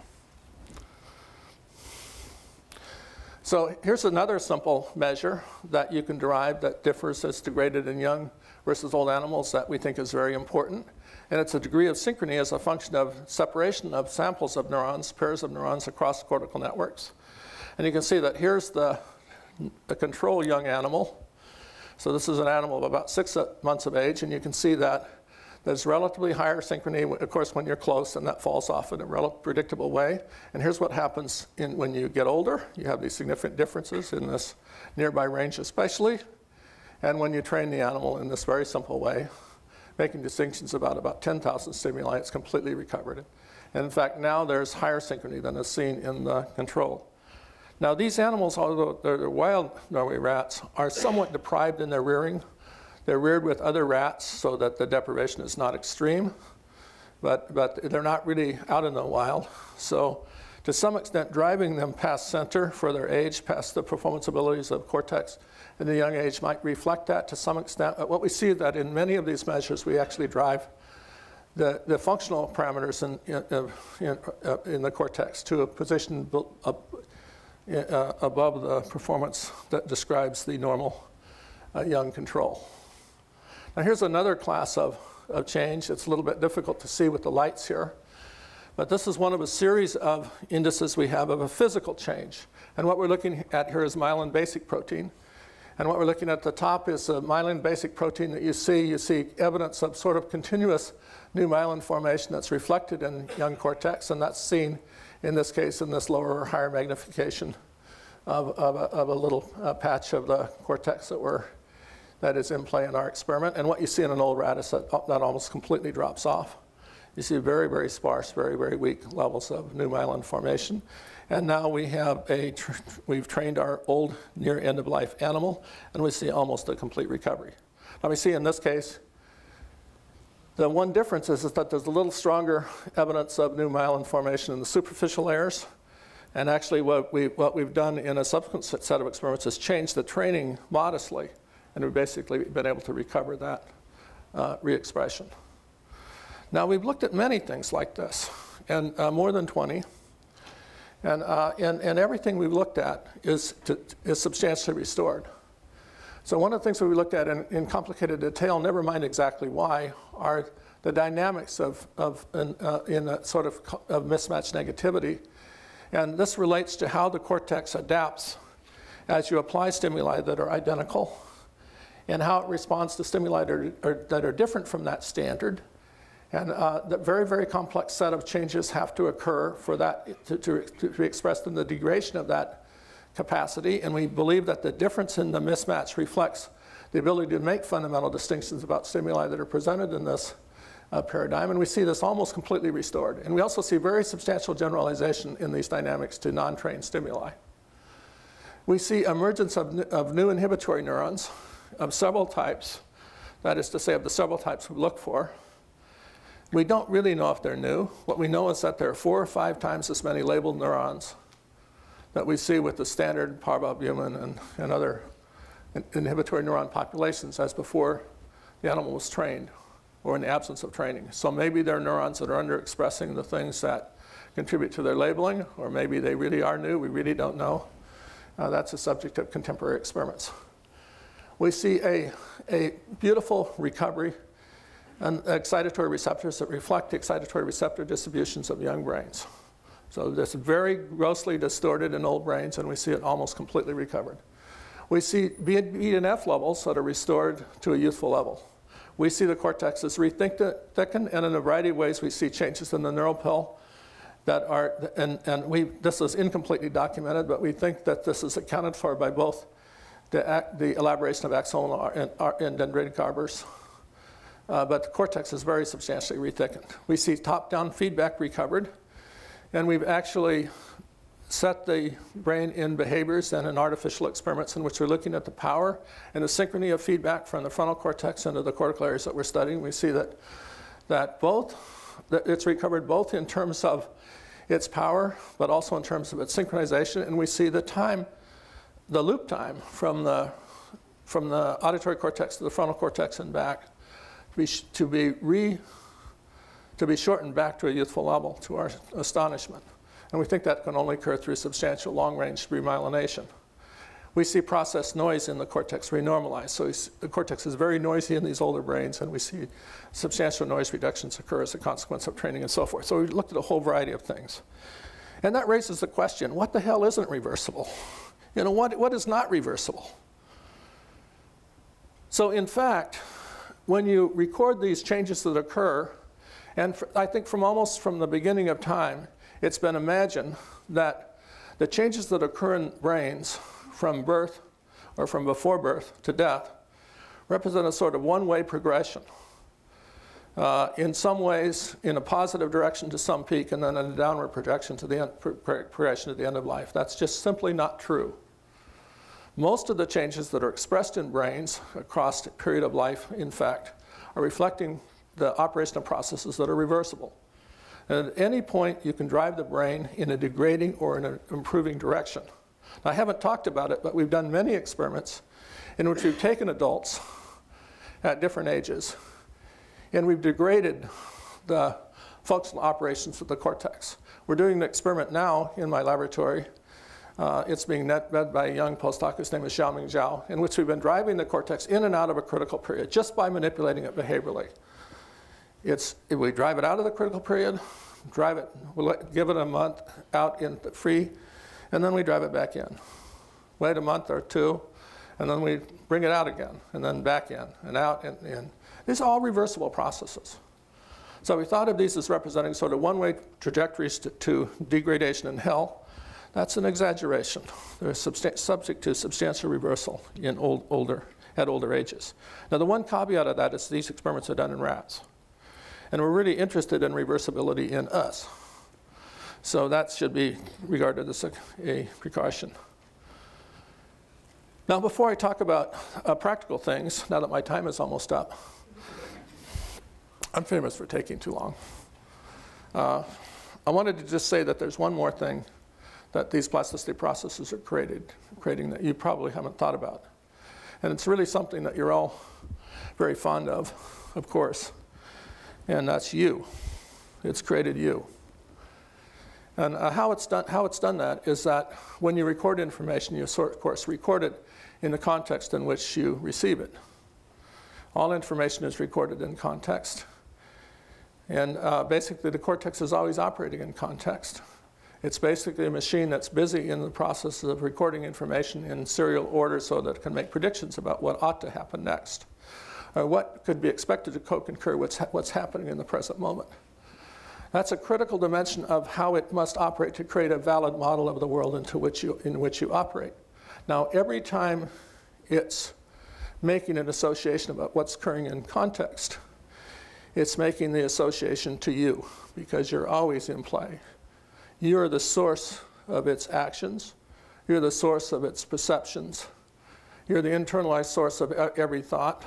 So here's another simple measure that you can derive that differs as degraded in young versus old animals that we think is very important. And it's a degree of synchrony as a function of separation of samples of neurons, pairs of neurons across cortical networks. And you can see that here's the control young animal. So this is an animal of about 6 months of age. And you can see that there's relatively higher synchrony, of course, when you're close. And that falls off in a predictable way. And here's what happens when you get older. You have these significant differences in this nearby range especially. And when you train the animal in this very simple way, making distinctions about 10,000 stimuli, it's completely recovered. And in fact, now there's higher synchrony than is seen in the control. Now these animals, although they're wild Norway rats, are somewhat deprived in their rearing. They're reared with other rats so that the deprivation is not extreme. But they're not really out in the wild. So to some extent, driving them past center for their age, past the performance abilities of cortex, in the young age might reflect that to some extent. But what we see that in many of these measures, we actually drive the functional parameters in the cortex to a position above the performance that describes the normal young control. Now here's another class of change. It's a little bit difficult to see with the lights here. But this is one of a series of indices we have of a physical change. And what we're looking at here is myelin basic protein. And what we're looking at the top is the myelin basic protein that you see. You see evidence of sort of continuous new myelin formation that's reflected in young cortex. And that's seen, in this case, in this lower or higher magnification of a little patch of the cortex that is in play in our experiment. And what you see in an old rat is that almost completely drops off. You see very, very sparse, very, very weak levels of new myelin formation. And now we have we've trained our old near end of life animal, and we see almost a complete recovery. Now we see in this case, the one difference is that there's a little stronger evidence of new myelin formation in the superficial layers. And actually what we've done in a subsequent set of experiments is change the training modestly. And we've basically been able to recover that re-expression. Now we've looked at many things like this, and more than 20. And everything we've looked at is substantially restored. So one of the things that we looked at in complicated detail, never mind exactly why, are the dynamics of mismatch negativity. And this relates to how the cortex adapts as you apply stimuli that are identical, and how it responds to stimuli that are different from that standard. And that very, very complex set of changes have to occur for that to be expressed in the degradation of that capacity. And we believe that the difference in the mismatch reflects the ability to make fundamental distinctions about stimuli that are presented in this paradigm. And we see this almost completely restored. And we also see very substantial generalization in these dynamics to non-trained stimuli. We see emergence of new inhibitory neurons of several types. That is to say, of the several types we look for. We don't really know if they're new. What we know is that there are 4 or 5 times as many labeled neurons that we see with the standard parvalbumin and other inhibitory neuron populations as before the animal was trained or in the absence of training. So maybe they're neurons that are underexpressing the things that contribute to their labeling, or maybe they really are new. We really don't know. That's a subject of contemporary experiments. We see a beautiful recovery and excitatory receptors that reflect excitatory receptor distributions of young brains. So this is very grossly distorted in old brains, and we see it almost completely recovered. We see B and F levels that are restored to a youthful level. We see the cortexes thicken, and in a variety of ways we see changes in the neural pill that are, this is incompletely documented, but we think that this is accounted for by both the elaboration of axonal and dendritic fibers. But the cortex is very substantially rethickened. We see top-down feedback recovered, and we've actually set the brain in behaviors and in artificial experiments in which we're looking at the power and the synchrony of feedback from the frontal cortex into the cortical areas that we're studying. We see that, it's recovered both in terms of its power, but also in terms of its synchronization, and we see the time, the loop time from the auditory cortex to the frontal cortex and back to be shortened back to a youthful level, to our astonishment. And we think that can only occur through substantial long-range remyelination. We see process noise in the cortex renormalized. So the cortex is very noisy in these older brains, and we see substantial noise reductions occur as a consequence of training and so forth. So we looked at a whole variety of things. And that raises the question, what the hell isn't reversible? You know, what is not reversible? So in fact, when you record these changes that occur, and I think almost from the beginning of time, it's been imagined that the changes that occur in brains from birth or from before birth to death represent a sort of one-way progression. In some ways, in a positive direction to some peak, and then in a downward projection to the end, progression to the end of life. That's just simply not true. Most of the changes that are expressed in brains across the period of life, in fact, are reflecting the operational processes that are reversible. And at any point, you can drive the brain in a degrading or in an improving direction. Now, I haven't talked about it, but we've done many experiments in which we've taken adults at different ages, and we've degraded the functional operations of the cortex. We're doing an experiment now in my laboratory. It's being led by a young postdoc whose name is Xiaoming Zhao, in which we've been driving the cortex in and out of a critical period just by manipulating it behaviorally. We drive it out of the critical period, give it a month out in the free, and then we drive it back in. Wait a month or two, and then we bring it out again, and then back in and out and in. These are all reversible processes. So we thought of these as representing sort of one-way trajectories to degradation and hell. That's an exaggeration. They're subject to substantial reversal in older ages. Now, the one caveat of that is these experiments are done in rats. And we're really interested in reversibility in us. So that should be regarded as a precaution. Now, before I talk about practical things, now that my time is almost up, I'm famous for taking too long. I wanted to just say that there's one more thing that these plasticity processes are creating that you probably haven't thought about. And it's really something that you're all very fond of course. And that's you. It's created you. And how it's done that is that when you record information, you of course record it in the context in which you receive it. All information is recorded in context. And basically, the cortex is always operating in context. It's basically a machine that's busy in the process of recording information in serial order so that it can make predictions about what ought to happen next. What could be expected to co-concur with what's happening in the present moment. That's a critical dimension of how it must operate to create a valid model of the world in which you operate. Now, every time it's making an association about what's occurring in context, it's making the association to you, because you're always in play. You're the source of its actions. You're the source of its perceptions. You're the internalized source of every thought.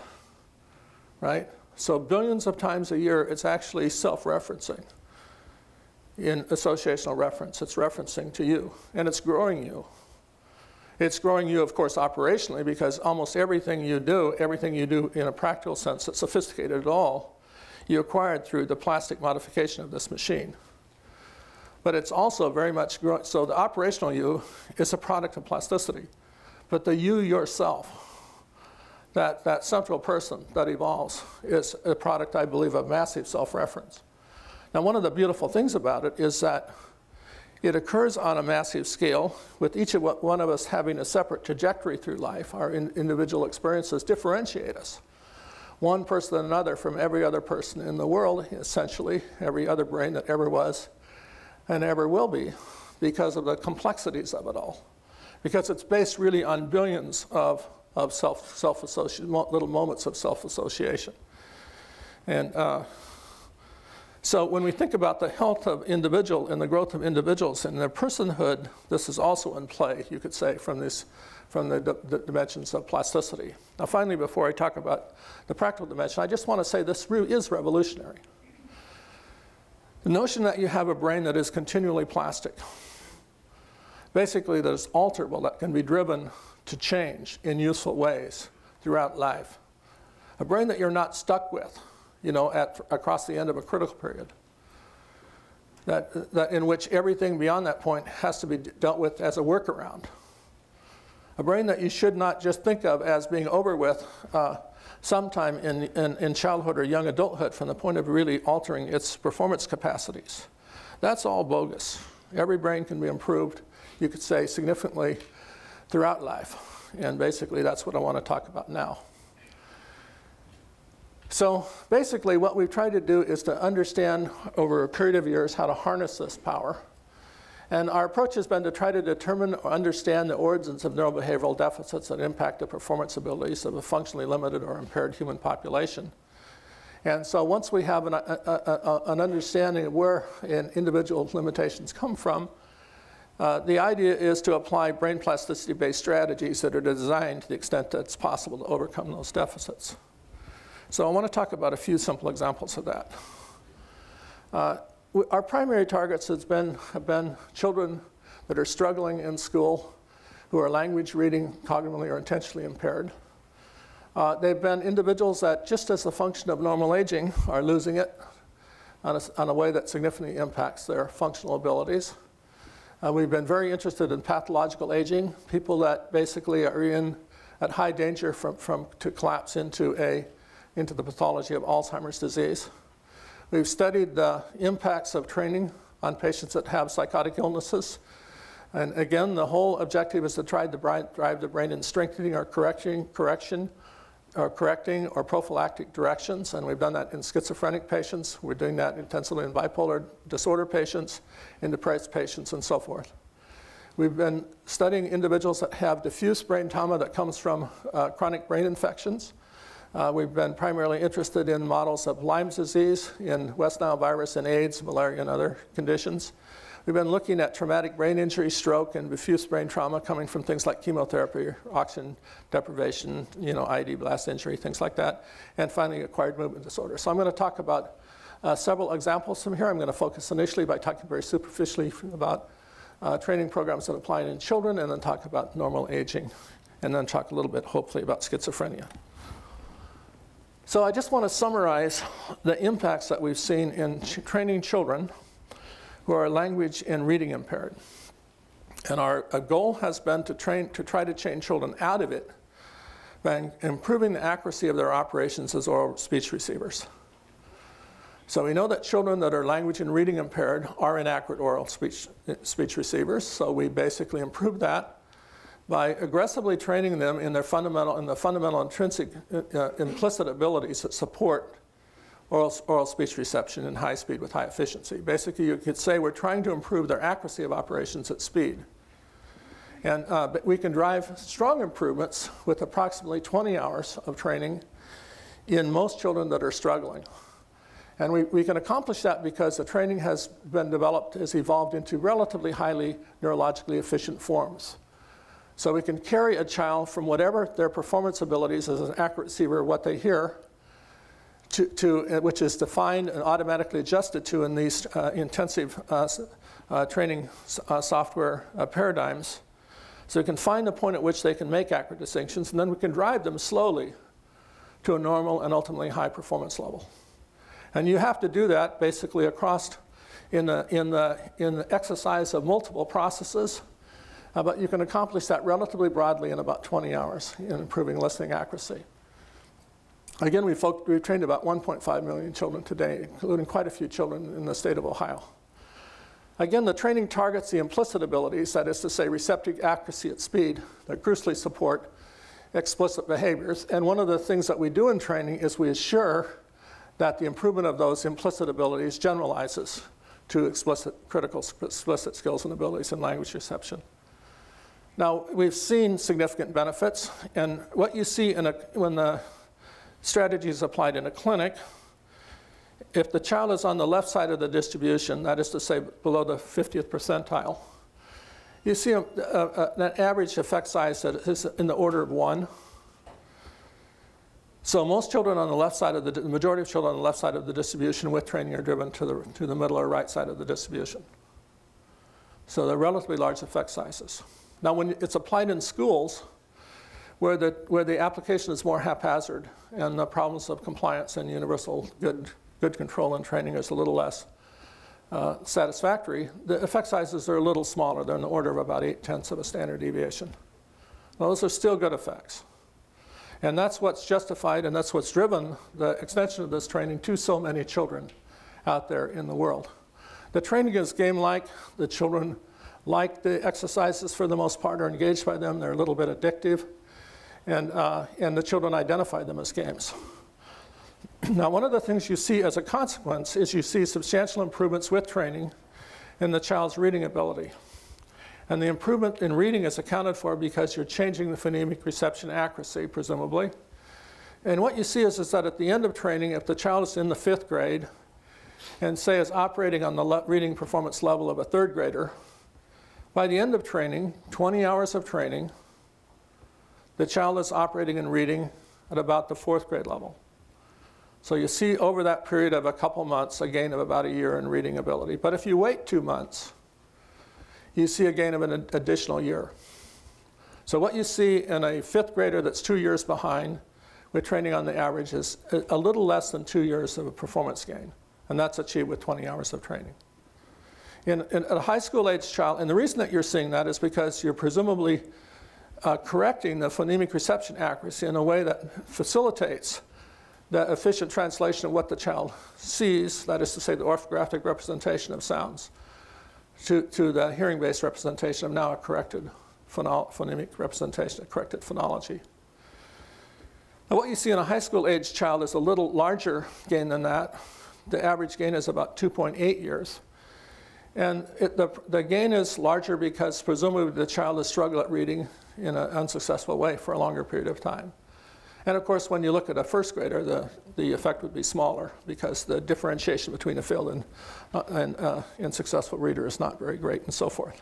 Right? So billions of times a year, it's actually self-referencing in associational reference. It's referencing to you, and it's growing you. It's growing you, of course, operationally, because almost everything you do in a practical sense that's sophisticated at all, you acquired through the plastic modification of this machine. But it's also very much growing. So the operational you is a product of plasticity. But the you yourself, that central person that evolves is a product, I believe, of massive self-reference. Now, one of the beautiful things about it is that it occurs on a massive scale, with each one of us having a separate trajectory through life. Our individual experiences differentiate us. One person and another from every other person in the world, essentially, every other brain that ever was and ever will be, because of the complexities of it all. Because it's based really on billions of self-association, little moments of self-association. And so when we think about the health of individual and the growth of individuals and their personhood, this is also in play, you could say, from the dimensions of plasticity. Now finally, before I talk about the practical dimension, I just want to say this really is revolutionary. The notion that you have a brain that is continually plastic, basically that is alterable, that can be driven to change in useful ways throughout life. A brain that you're not stuck with, you know, across the end of a critical period, that in which everything beyond that point has to be dealt with as a workaround. A brain that you should not just think of as being over with sometime in childhood or young adulthood from the point of really altering its performance capacities. That's all bogus. Every brain can be improved, you could say, significantly throughout life. And basically, that's what I want to talk about now. So basically, what we've tried to do is to understand over a period of years how to harness this power. And our approach has been to try to determine or understand the origins of neurobehavioral deficits that impact the performance abilities of a functionally limited or impaired human population. And so once we have an understanding of where an individual limitations come from, the idea is to apply brain plasticity-based strategies that are designed to the extent that it's possible to overcome those deficits. So I want to talk about a few simple examples of that. Our primary targets have been children that are struggling in school, who are language, reading, cognitively or intentionally impaired. They've been individuals that, just as a function of normal aging, are losing it on a way that significantly impacts their functional abilities. We've been very interested in pathological aging, people that basically are at high danger to collapse into the pathology of Alzheimer's disease. We've studied the impacts of training on patients that have psychotic illnesses. And again, the whole objective is to try to drive the brain in strengthening or correcting or prophylactic directions. And we've done that in schizophrenic patients. We're doing that intensely in bipolar disorder patients, in depressed patients, and so forth. We've been studying individuals that have diffuse brain trauma that comes from chronic brain infections. We've been primarily interested in models of Lyme disease, in West Nile virus and AIDS, malaria, and other conditions. We've been looking at traumatic brain injury, stroke, and diffuse brain trauma coming from things like chemotherapy, oxygen deprivation, ID blast injury, things like that. And finally, acquired movement disorder. So I'm going to talk about several examples from here. I'm going to focus initially by talking very superficially about training programs that apply in children, and then talk about normal aging, and then talk a little bit, hopefully, about schizophrenia. So I just want to summarize the impacts that we've seen in training children who are language and reading impaired. And our goal has been to try to train children out of it by improving the accuracy of their operations as oral speech receivers. So we know that children that are language and reading impaired are inaccurate oral speech receivers. So we basically improve that by aggressively training them in the fundamental intrinsic implicit abilities that support oral speech reception in high speed with high efficiency. Basically, you could say we're trying to improve their accuracy of operations at speed. And but we can drive strong improvements with approximately 20 hours of training in most children that are struggling. And we can accomplish that because the training has been developed, has evolved into relatively highly neurologically efficient forms. So we can carry a child from whatever their performance abilities as an accurate receiver of what they hear, which is defined and automatically adjusted to in these intensive training software paradigms. So we can find the point at which they can make accurate distinctions, and then we can drive them slowly to a normal and ultimately high performance level. And you have to do that basically across in the exercise of multiple processes. But you can accomplish that relatively broadly in about 20 hours in improving listening accuracy. Again, we've trained about 1.5 million children today, including quite a few children in the state of Ohio. Again, the training targets the implicit abilities, that is to say, receptive accuracy at speed, that crucially support explicit behaviors. And one of the things that we do in training is we assure that the improvement of those implicit abilities generalizes to explicit, critical explicit skills and abilities in language reception. Now, we've seen significant benefits, and what you see in when the strategy is applied in a clinic, if the child is on the left side of the distribution, that is to say below the 50th percentile, you see an average effect size that is in the order of 1. So most children on the left side of the majority of children on the left side of the distribution with training are driven to the middle or right side of the distribution. So they're relatively large effect sizes. Now, when it's applied in schools, where the application is more haphazard and the problems of compliance and universal good control and training is a little less satisfactory, the effect sizes are a little smaller. They're in the order of about 0.8 of a standard deviation. Now, those are still good effects. And that's what's justified, and that's what's driven the extension of this training to so many children out there in the world. The training is game-like. The children like the exercises for the most part, are engaged by them. They're a little bit addictive. And the children identify them as games. Now, one of the things you see as a consequence is you see substantial improvements with training in the child's reading ability. And the improvement in reading is accounted for because you're changing the phonemic reception accuracy, presumably. And what you see is that at the end of training, if the child is in the 5th grade and, say, is operating on the reading performance level of a 3rd grader, by the end of training, 20 hours of training, the child is operating and reading at about the 4th grade level. So you see over that period of a couple months a gain of about a year in reading ability. But if you wait 2 months, you see a gain of an additional year. So what you see in a 5th grader that's 2 years behind with training on the average is a little less than 2 years of a performance gain. And that's achieved with 20 hours of training. In a high school age child, and the reason that you're seeing that is because you're presumably correcting the phonemic reception accuracy in a way that facilitates the efficient translation of what the child sees, that is to say the orthographic representation of sounds, to the hearing-based representation of now a corrected phonemic representation, a corrected phonology. Now, what you see in a high school-aged child is a little larger gain than that. The average gain is about 2.8 years. And the gain is larger because presumably the child has struggled at reading in an unsuccessful way for a longer period of time. And of course, when you look at a 1st grader, the effect would be smaller because the differentiation between a failed and successful reader is not very great and so forth.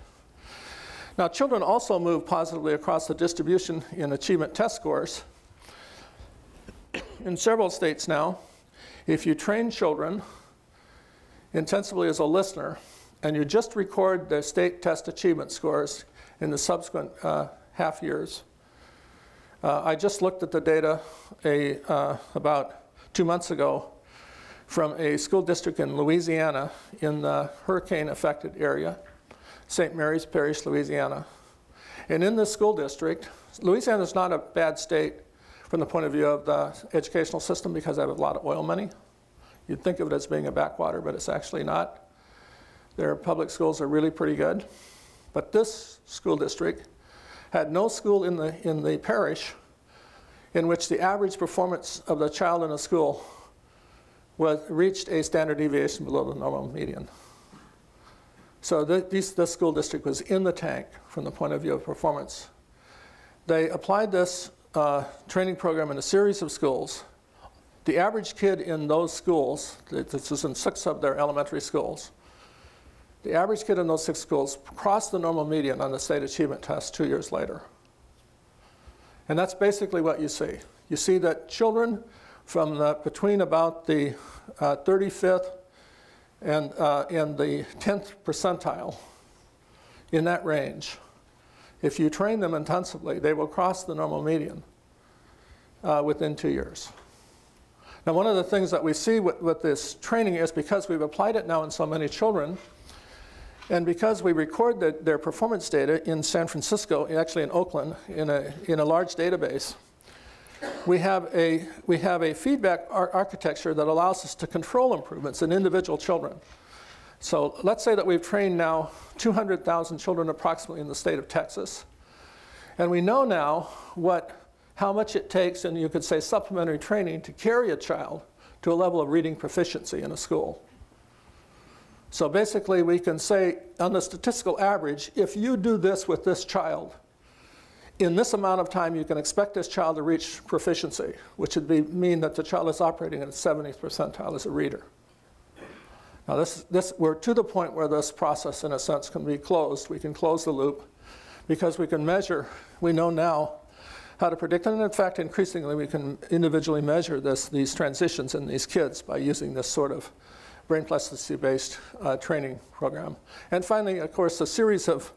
Now, children also move positively across the distribution in achievement test scores. In several states now, if you train children intensively as a listener and you just record their state test achievement scores in the subsequent half years, I just looked at the data about 2 months ago from a school district in Louisiana in the hurricane-affected area, St. Mary's Parish, Louisiana. And in this school district, Louisiana is not a bad state from the point of view of the educational system because they have a lot of oil money. You'd think of it as being a backwater, but it's actually not. Their public schools are really pretty good. But this school district had no school in the parish in which the average performance of the child in a school reached a standard deviation below the normal median. So this school district was in the tank from the point of view of performance. They applied this training program in a series of schools. The average kid in those schools, this is in 6 of their elementary schools, the average kid in those 6 schools crossed the normal median on the state achievement test 2 years later. And that's basically what you see. You see that children from between about the 35th and the 10th percentile, in that range, if you train them intensively, they will cross the normal median within 2 years. Now, one of the things that we see with this training is because we've applied it now in so many children, and because we record their performance data in San Francisco, actually in Oakland, in a large database, we have a feedback architecture that allows us to control improvements in individual children. So let's say that we've trained now 200,000 children approximately in the state of Texas. And we know now how much it takes, and you could say supplementary training, to carry a child to a level of reading proficiency in a school. So basically, we can say on the statistical average, if you do this with this child, in this amount of time, you can expect this child to reach proficiency, which would mean that the child is operating at a 70th percentile as a reader. Now, we're to the point where this process, in a sense, can be closed. We can close the loop because we can measure. We know now how to predict, and in fact, increasingly, we can individually measure these transitions in these kids by using this sort of brain plasticity-based training program. And finally, of course, a series of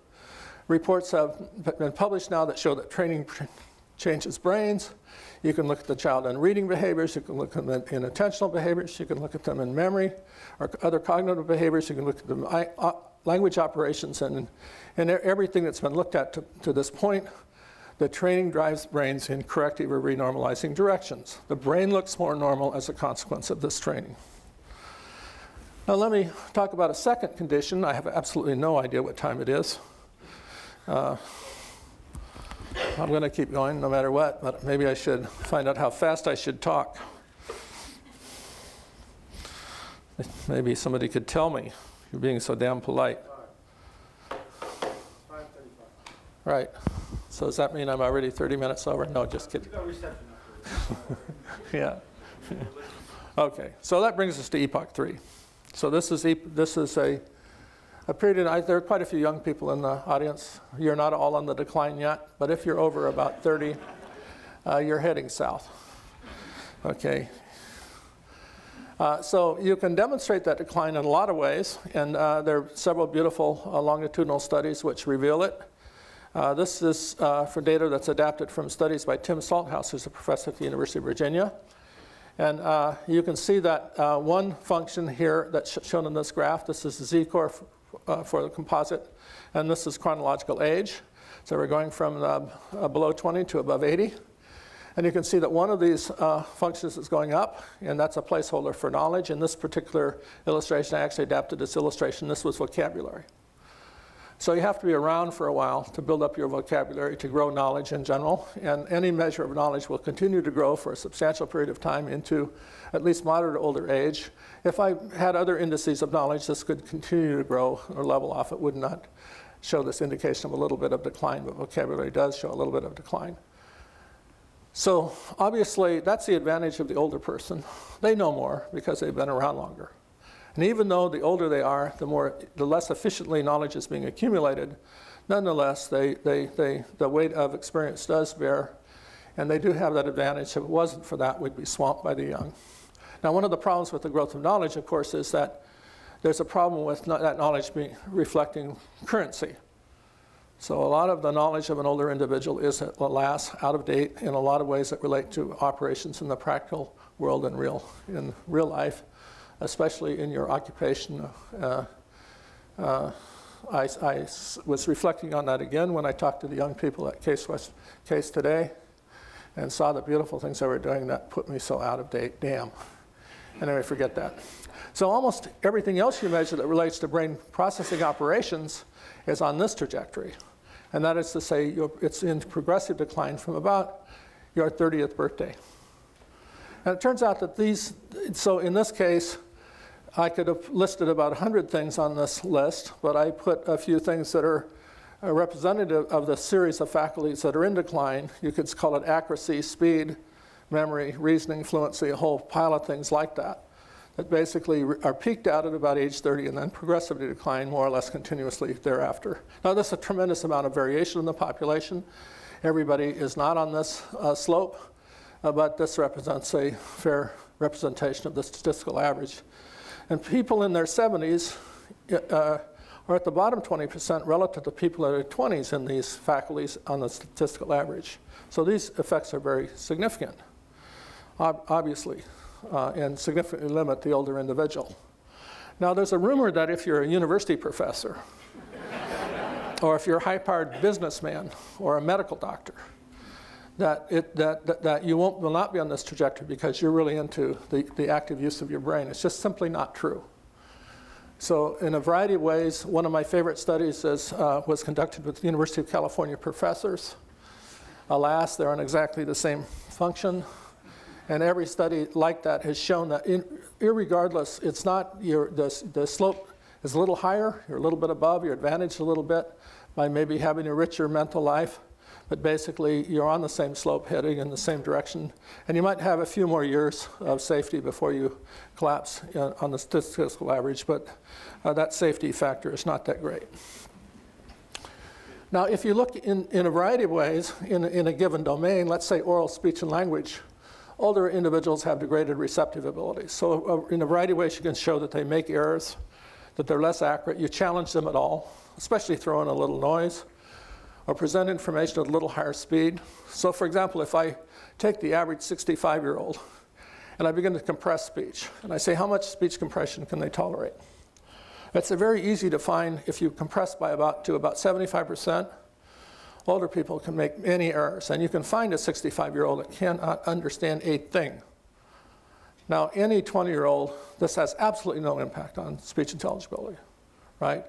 reports have been published now that show that training changes brains. You can look at the child in reading behaviors. You can look at them in attentional behaviors. You can look at them in memory or other cognitive behaviors. You can look at them language operations and everything that's been looked at to this point. The training drives brains in corrective or renormalizing directions. The brain looks more normal as a consequence of this training. Now let me talk about a second condition. I have absolutely no idea what time it is. I'm going to keep going no matter what, but maybe I should find out how fast I should talk. Maybe somebody could tell me. You're being so damn polite. 5:35. Right. So does that mean I'm already 30 minutes over? No, just kidding. Yeah. OK. So that brings us to Epoch 3. So this is a period, and there are quite a few young people in the audience. You're not all on the decline yet, but if you're over about 30, you're heading south. Okay. So you can demonstrate that decline in a lot of ways, and there are several beautiful longitudinal studies which reveal it. This is for data that's adapted from studies by Tim Salthouse, who's a professor at the University of Virginia. And you can see that one function here that's shown in this graph, this is the Z-core for the composite, and this is chronological age. So we're going from below 20 to above 80. And you can see that one of these functions is going up, and that's a placeholder for knowledge. In this particular illustration, I actually adapted this illustration. This was vocabulary. So you have to be around for a while to build up your vocabulary, to grow knowledge in general. And any measure of knowledge will continue to grow for a substantial period of time into at least moderate or older age. If I had other indices of knowledge, this could continue to grow or level off. It would not show this indication of a little bit of decline, but vocabulary does show a little bit of decline. So obviously, that's the advantage of the older person. They know more because they've been around longer. And even though the older they are, the less efficiently knowledge is being accumulated, nonetheless, the weight of experience does bear. And they do have that advantage. If it wasn't for that, we'd be swamped by the young. Now, one of the problems with the growth of knowledge, of course, is that there's a problem with that knowledge reflecting currency. So a lot of the knowledge of an older individual is, alas, out of date in a lot of ways that relate to operations in the practical world and in real life. Especially in your occupation. I was reflecting on that again when I talked to the young people at Case today and saw the beautiful things they were doing that put me so out of date. Damn. Anyway, forget that. So almost everything else you measure that relates to brain processing operations is on this trajectory. And that is to say it's in progressive decline from about your 30th birthday. And it turns out that so in this case, I could have listed about 100 things on this list, but I put a few things that are representative of the series of faculties that are in decline. You could call it accuracy, speed, memory, reasoning, fluency, a whole pile of things like that basically are peaked out at about age 30 and then progressively decline more or less continuously thereafter. Now, there's a tremendous amount of variation in the population. Everybody is not on this slope, but this represents a fair representation of the statistical average. And people in their 70s are at the bottom 20% relative to people in their 20s in these faculties on the statistical average. So these effects are very significant, obviously, and significantly limit the older individual. Now, there's a rumor that if you're a university professor, or if you're a high-powered businessman, or a medical doctor, that you will not be on this trajectory because you're really into the active use of your brain. It's just simply not true. So in a variety of ways, one of my favorite studies is, was conducted with University of California professors. Alas, they're on exactly the same function. And every study like that has shown that irregardless, it's not the slope is a little higher, you're a little bit above, you're advantaged a little bit by maybe having a richer mental life, but basically you're on the same slope heading in the same direction. And you might have a few more years of safety before you collapse on the statistical average, but that safety factor is not that great. Now, if you look in a variety of ways in a given domain, let's say oral, speech, and language, older individuals have degraded receptive abilities. So in a variety of ways, you can show that they make errors, that they're less accurate. You challenge them at all, especially throw in a little noise or present information at a little higher speed. So for example, if I take the average 65-year-old and I begin to compress speech, and I say, how much speech compression can they tolerate? That's very easy to find. If you compress by about 75%, older people can make many errors. And you can find a 65-year-old that cannot understand a thing. Now, any 20-year-old, this has absolutely no impact on speech intelligibility, right?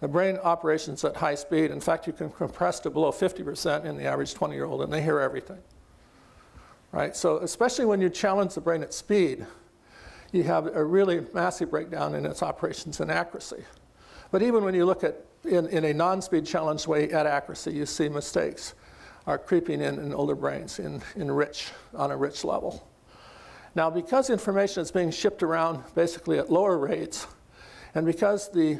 The brain operations at high speed. In fact, you can compress to below 50% in the average 20-year-old, and they hear everything, right? So especially when you challenge the brain at speed, you have a really massive breakdown in its operations and accuracy. But even when you look at in a non-speed challenge way at accuracy, you see mistakes are creeping in older brains on a rich level. Now, because information is being shipped around basically at lower rates, and because the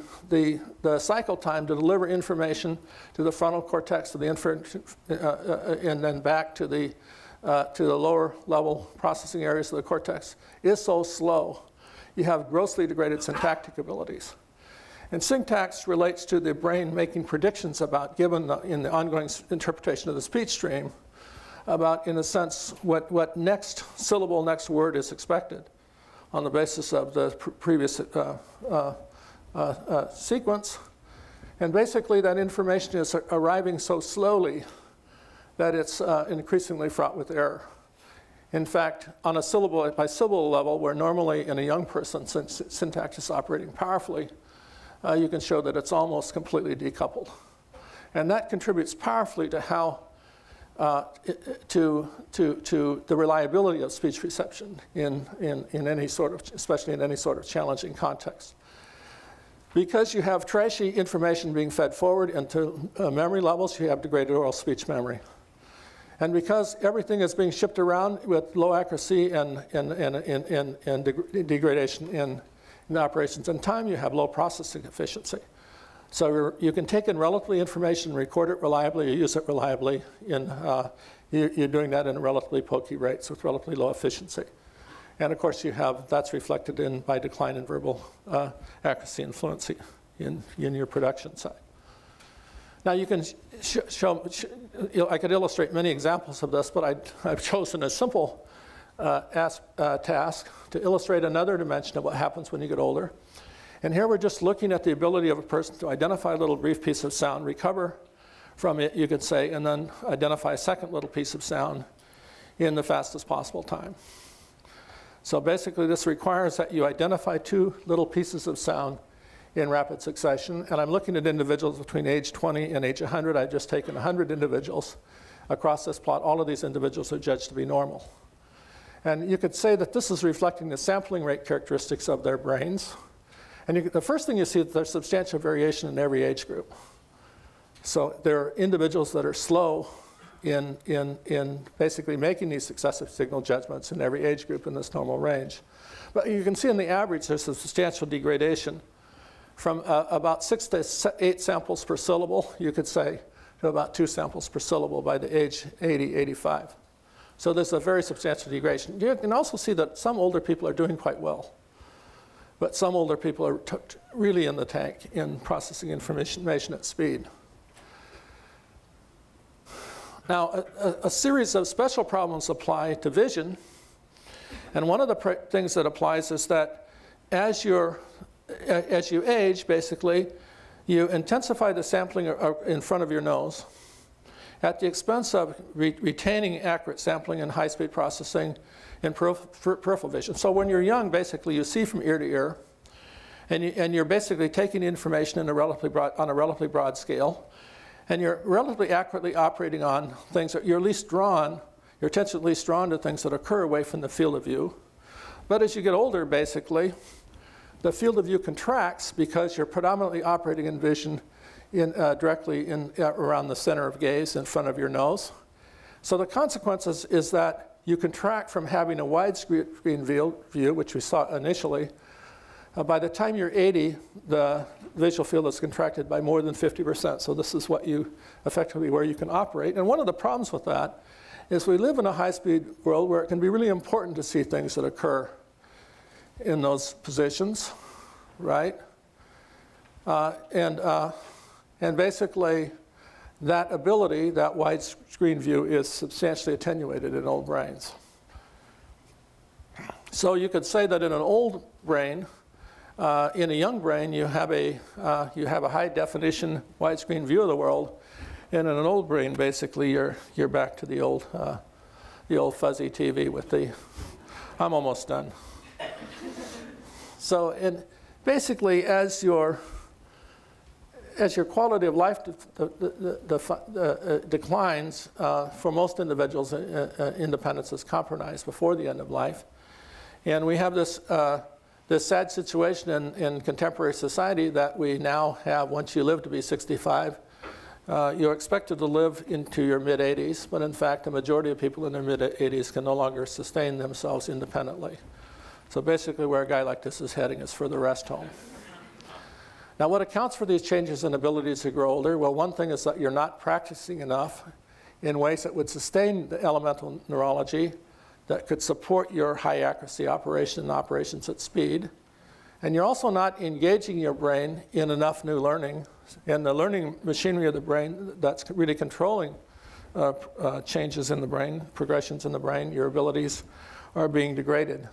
cycle time to deliver information to the frontal cortex, to the and then back to the lower level processing areas of the cortex is so slow, you have grossly degraded syntactic abilities. And syntax relates to the brain making predictions about, given in the ongoing interpretation of the speech stream, about, in a sense, what next syllable, next word is expected on the basis of the previous sequence. And basically, that information is arriving so slowly that it's increasingly fraught with error. In fact, on a syllable by syllable level, where normally in a young person, since syntax is operating powerfully, you can show that it's almost completely decoupled. And that contributes powerfully to how, to the reliability of speech reception in any sort of, especially in any sort of challenging context. Because you have trashy information being fed forward into memory levels, you have degraded oral speech memory. And because everything is being shipped around with low accuracy and degradation in operations and time, you have low processing efficiency. So you can take in relatively information, record it reliably, you use it reliably. You're doing that in relatively pokey rates with relatively low efficiency. And of course, you have that's reflected in by decline in verbal accuracy and fluency in your production side. Now, you can I could illustrate many examples of this, but I've chosen a simple task to illustrate another dimension of what happens when you get older. And here we're just looking at the ability of a person to identify a little brief piece of sound, recover from it, you could say, and then identify a second little piece of sound in the fastest possible time. So basically, this requires that you identify two little pieces of sound in rapid succession. And I'm looking at individuals between age 20 and age 100. I've just taken 100 individuals across this plot. All of these individuals are judged to be normal. And you could say that this is reflecting the sampling rate characteristics of their brains. And the first thing you see is that there's substantial variation in every age group. So there are individuals that are slow in basically making these successive signal judgments in every age group in this normal range. But you can see in the average, there's a substantial degradation from about 6 to 8 samples per syllable, you could say, to about 2 samples per syllable by the age 80, 85. So there's a very substantial degradation. You can also see that some older people are doing quite well. But some older people are really in the tank in processing information at speed. Now, a series of special problems apply to vision. And one of the things that applies is that as you age, basically, you intensify the sampling in front of your nose. at the expense of retaining accurate sampling and high-speed processing in peripheral vision. So when you're young, basically, you see from ear to ear, and you're basically taking information in a relatively broad, on a relatively broad scale, and you're relatively accurately operating on things that you're least drawn, your attention is least drawn to things that occur away from the field of view. But as you get older, basically, the field of view contracts because you're predominantly operating in vision directly around the center of gaze in front of your nose. So the consequences is that you contract from having a widescreen view, which we saw initially. By the time you're 80, the visual field is contracted by more than 50%. So this is what you effectively where you can operate. And one of the problems with that is we live in a high-speed world where it can be really important to see things that occur in those positions, right? And basically, that ability, that widescreen view, is substantially attenuated in old brains. So you could say that in an old brain, in a young brain, you have a high-definition widescreen view of the world, and in an old brain, basically, you're back to the old fuzzy TV with the. I'm almost done. So, and basically, as your quality of life declines, for most individuals, independence is compromised before the end of life. And we have this sad situation in contemporary society that we now have. Once you live to be 65, you're expected to live into your mid-80s. But in fact, the majority of people in their mid-80s can no longer sustain themselves independently. So basically, where a guy like this is heading is for the rest home. Now, what accounts for these changes in abilities to grow older? Well, one thing is that you're not practicing enough in ways that would sustain the elemental neurology that could support your high accuracy operations at speed. And you're also not engaging your brain in enough new learning and the learning machinery of the brain that's really controlling changes in the brain, progressions in the brain. Your abilities are being degraded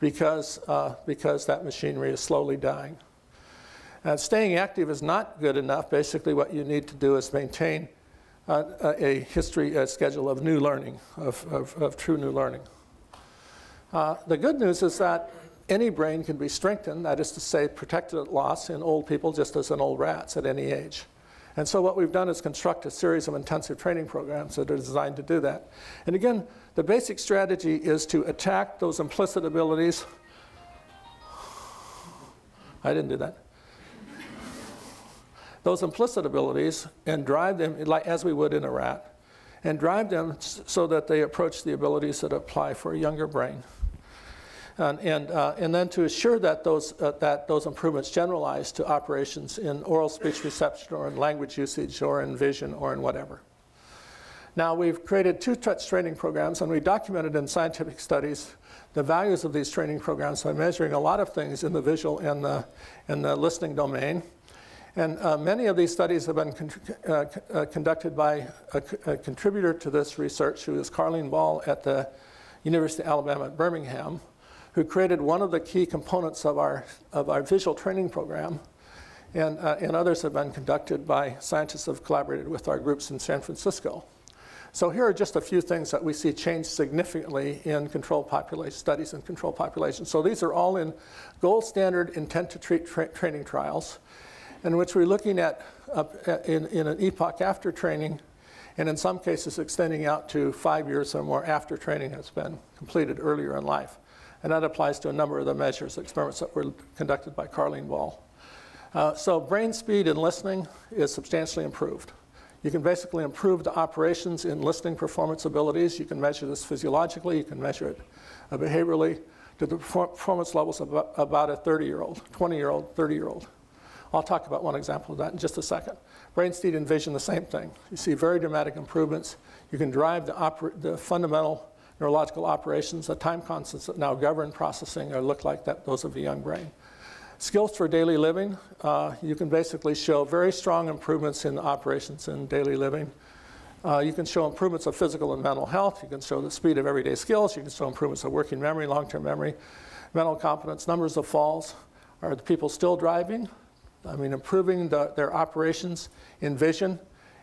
because that machinery is slowly dying. And staying active is not good enough. Basically, what you need to do is maintain a schedule of new learning, of true new learning. The good news is that any brain can be strengthened, that is to say, protected at loss in old people just as in old rats at any age. And so what we've done is construct a series of intensive training programs that are designed to do that. And again, the basic strategy is to attack those implicit abilities. I didn't do that. Those implicit abilities and drive them, like as we would in a rat, and drive them so that they approach the abilities that apply for a younger brain. And then to assure that those improvements generalize to operations in oral speech reception or in language usage or in vision or in whatever. Now, we've created two such training programs, and we documented in scientific studies the values of these training programs by measuring a lot of things in the visual and the listening domain. And many of these studies have been conducted by a contributor to this research, who is Carlene Ball at the University of Alabama at Birmingham, who created one of the key components of our visual training program. And others have been conducted by scientists who have collaborated with our groups in San Francisco. So here are just a few things that we see change significantly in control population studies and control populations. So these are all in gold standard intent to treat training trials, in which we're looking at in an epoch after training, and in some cases extending out to 5 years or more after training has been completed earlier in life. And that applies to a number of the measures, experiments that were conducted by Carlene Ball. So brain speed in listening is substantially improved. You can basically improve the operations in listening performance abilities. You can measure this physiologically. You can measure it behaviorally to the performance levels of about a 30-year-old, 20-year-old, 30-year-old. I'll talk about one example of that in just a second. Brain speed and vision, the same thing. You see very dramatic improvements. You can drive the fundamental neurological operations, the time constants that now govern processing, or look like that, those of the young brain. Skills for daily living, you can basically show very strong improvements in operations in daily living. You can show improvements of physical and mental health. You can show the speed of everyday skills. You can show improvements of working memory, long-term memory, mental competence, numbers of falls. Are the people still driving? I mean, improving their operations in vision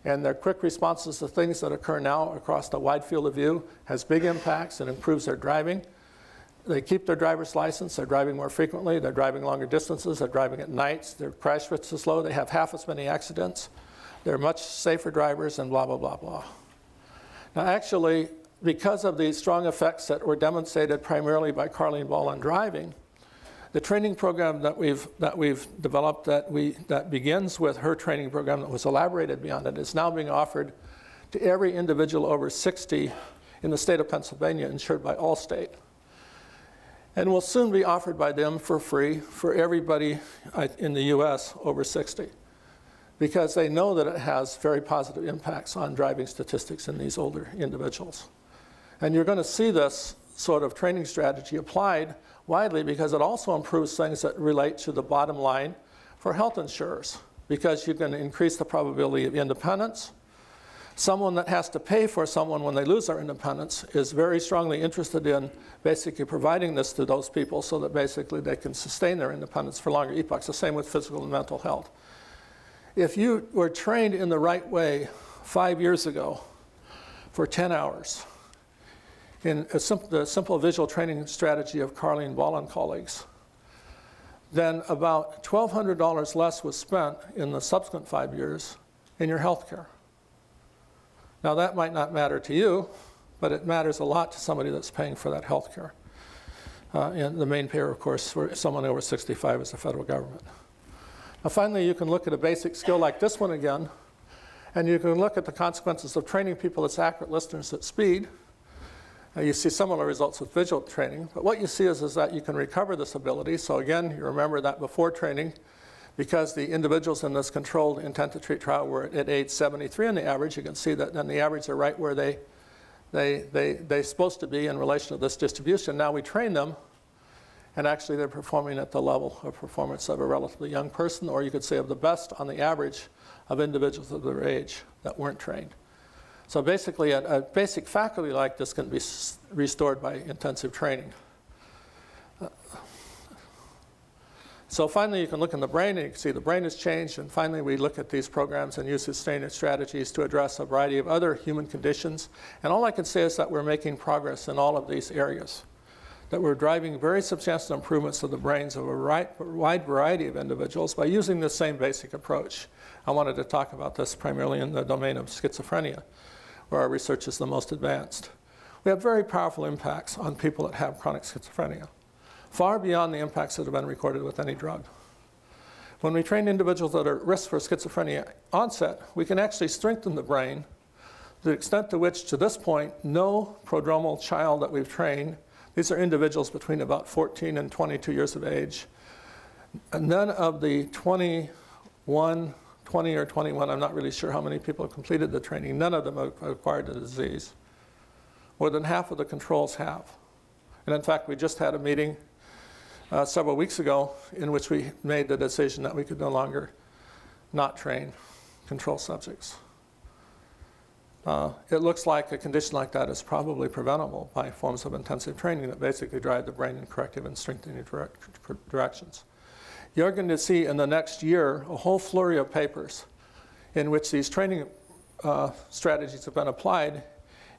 And their quick responses to things that occur now across the wide field of view has big impacts and improves their driving. They keep their driver's license. They're driving more frequently. They're driving longer distances. They're driving at nights. Their crash rates is low. They have half as many accidents. They're much safer drivers and blah, blah, blah, blah. Now, actually, because of these strong effects that were demonstrated primarily by Carlene Ball on driving, the training program that we've developed that begins with her training program that was elaborated beyond it is now being offered to every individual over 60 in the state of Pennsylvania, insured by Allstate, and will soon be offered by them for free for everybody in the U.S. over 60, because they know that it has very positive impacts on driving statistics in these older individuals. And you're going to see this sort of training strategy applied widely because it also improves things that relate to the bottom line for health insurers, because you can increase the probability of independence. Someone that has to pay for someone when they lose their independence is very strongly interested in basically providing this to those people so that basically they can sustain their independence for longer epochs. The same with physical and mental health. If you were trained in the right way 5 years ago for 10 hours, in the simple visual training strategy of Carlene Ball and colleagues, then about $1,200 less was spent in the subsequent 5 years in your health care. Now, that might not matter to you, but it matters a lot to somebody that's paying for that health care. And the main payer, of course, for someone over 65 is the federal government. Now, finally, you can look at a basic skill like this one again, and you can look at the consequences of training people as accurate listeners at speed. You see similar results with visual training, but what you see is that you can recover this ability. So again, you remember that before training, because the individuals in this controlled intent-to-treat trial were at age 73 on the average, you can see that then the average are right where they're supposed to be in relation to this distribution. Now we train them, and actually they're performing at the level of performance of a relatively young person, or you could say of the best on the average of individuals of their age that weren't trained. So basically, a basic faculty like this can be restored by intensive training. So finally, you can look in the brain, and you can see the brain has changed. And finally, we look at these programs and use sustained strategies to address a variety of other human conditions. And all I can say is that we're making progress in all of these areas, that we're driving very substantial improvements of the brains of a wide variety of individuals by using the same basic approach. I wanted to talk about this primarily in the domain of schizophrenia, where our research is the most advanced. We have very powerful impacts on people that have chronic schizophrenia, far beyond the impacts that have been recorded with any drug. When we train individuals that are at risk for schizophrenia onset, we can actually strengthen the brain to the extent to which, to this point, no prodromal child that we've trained, these are individuals between about 14 and 22 years of age, none of the 20 or 21, I'm not really sure how many people have completed the training. None of them have acquired the disease. More than half of the controls have. And in fact, we just had a meeting several weeks ago in which we made the decision that we could no longer not train control subjects. It looks like a condition like that is probably preventable by forms of intensive training that basically drive the brain in corrective and strengthening directions. You're going to see in the next year a whole flurry of papers in which these training strategies have been applied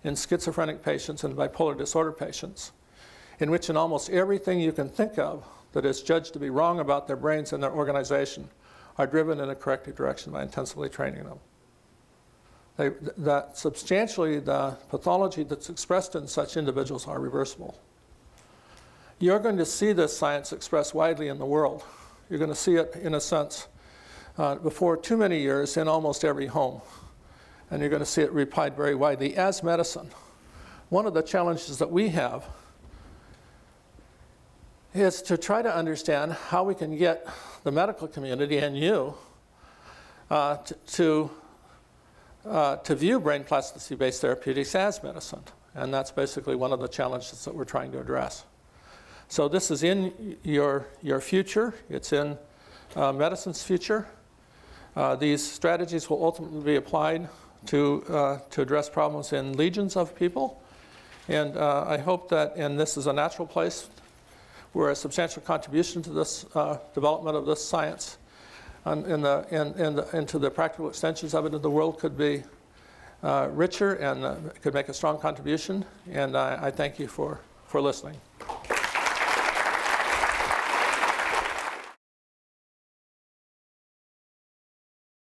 in schizophrenic patients and bipolar disorder patients, in which in almost everything you can think of that is judged to be wrong about their brains and their organization are driven in a corrective direction by intensively training them. That substantially the pathology that's expressed in such individuals are reversible. You're going to see this science expressed widely in the world. You're going to see it, in a sense, before too many years in almost every home. And you're going to see it applied very widely as medicine. One of the challenges that we have is to try to understand how we can get the medical community and you to view brain plasticity-based therapeutics as medicine. And that's basically one of the challenges that we're trying to address. So this is in your future. It's in medicine's future. These strategies will ultimately be applied to address problems in legions of people. And I hope that, and this is a natural place where a substantial contribution to this development of this science into the practical extensions of it in the world could be richer and could make a strong contribution. And I thank you for listening.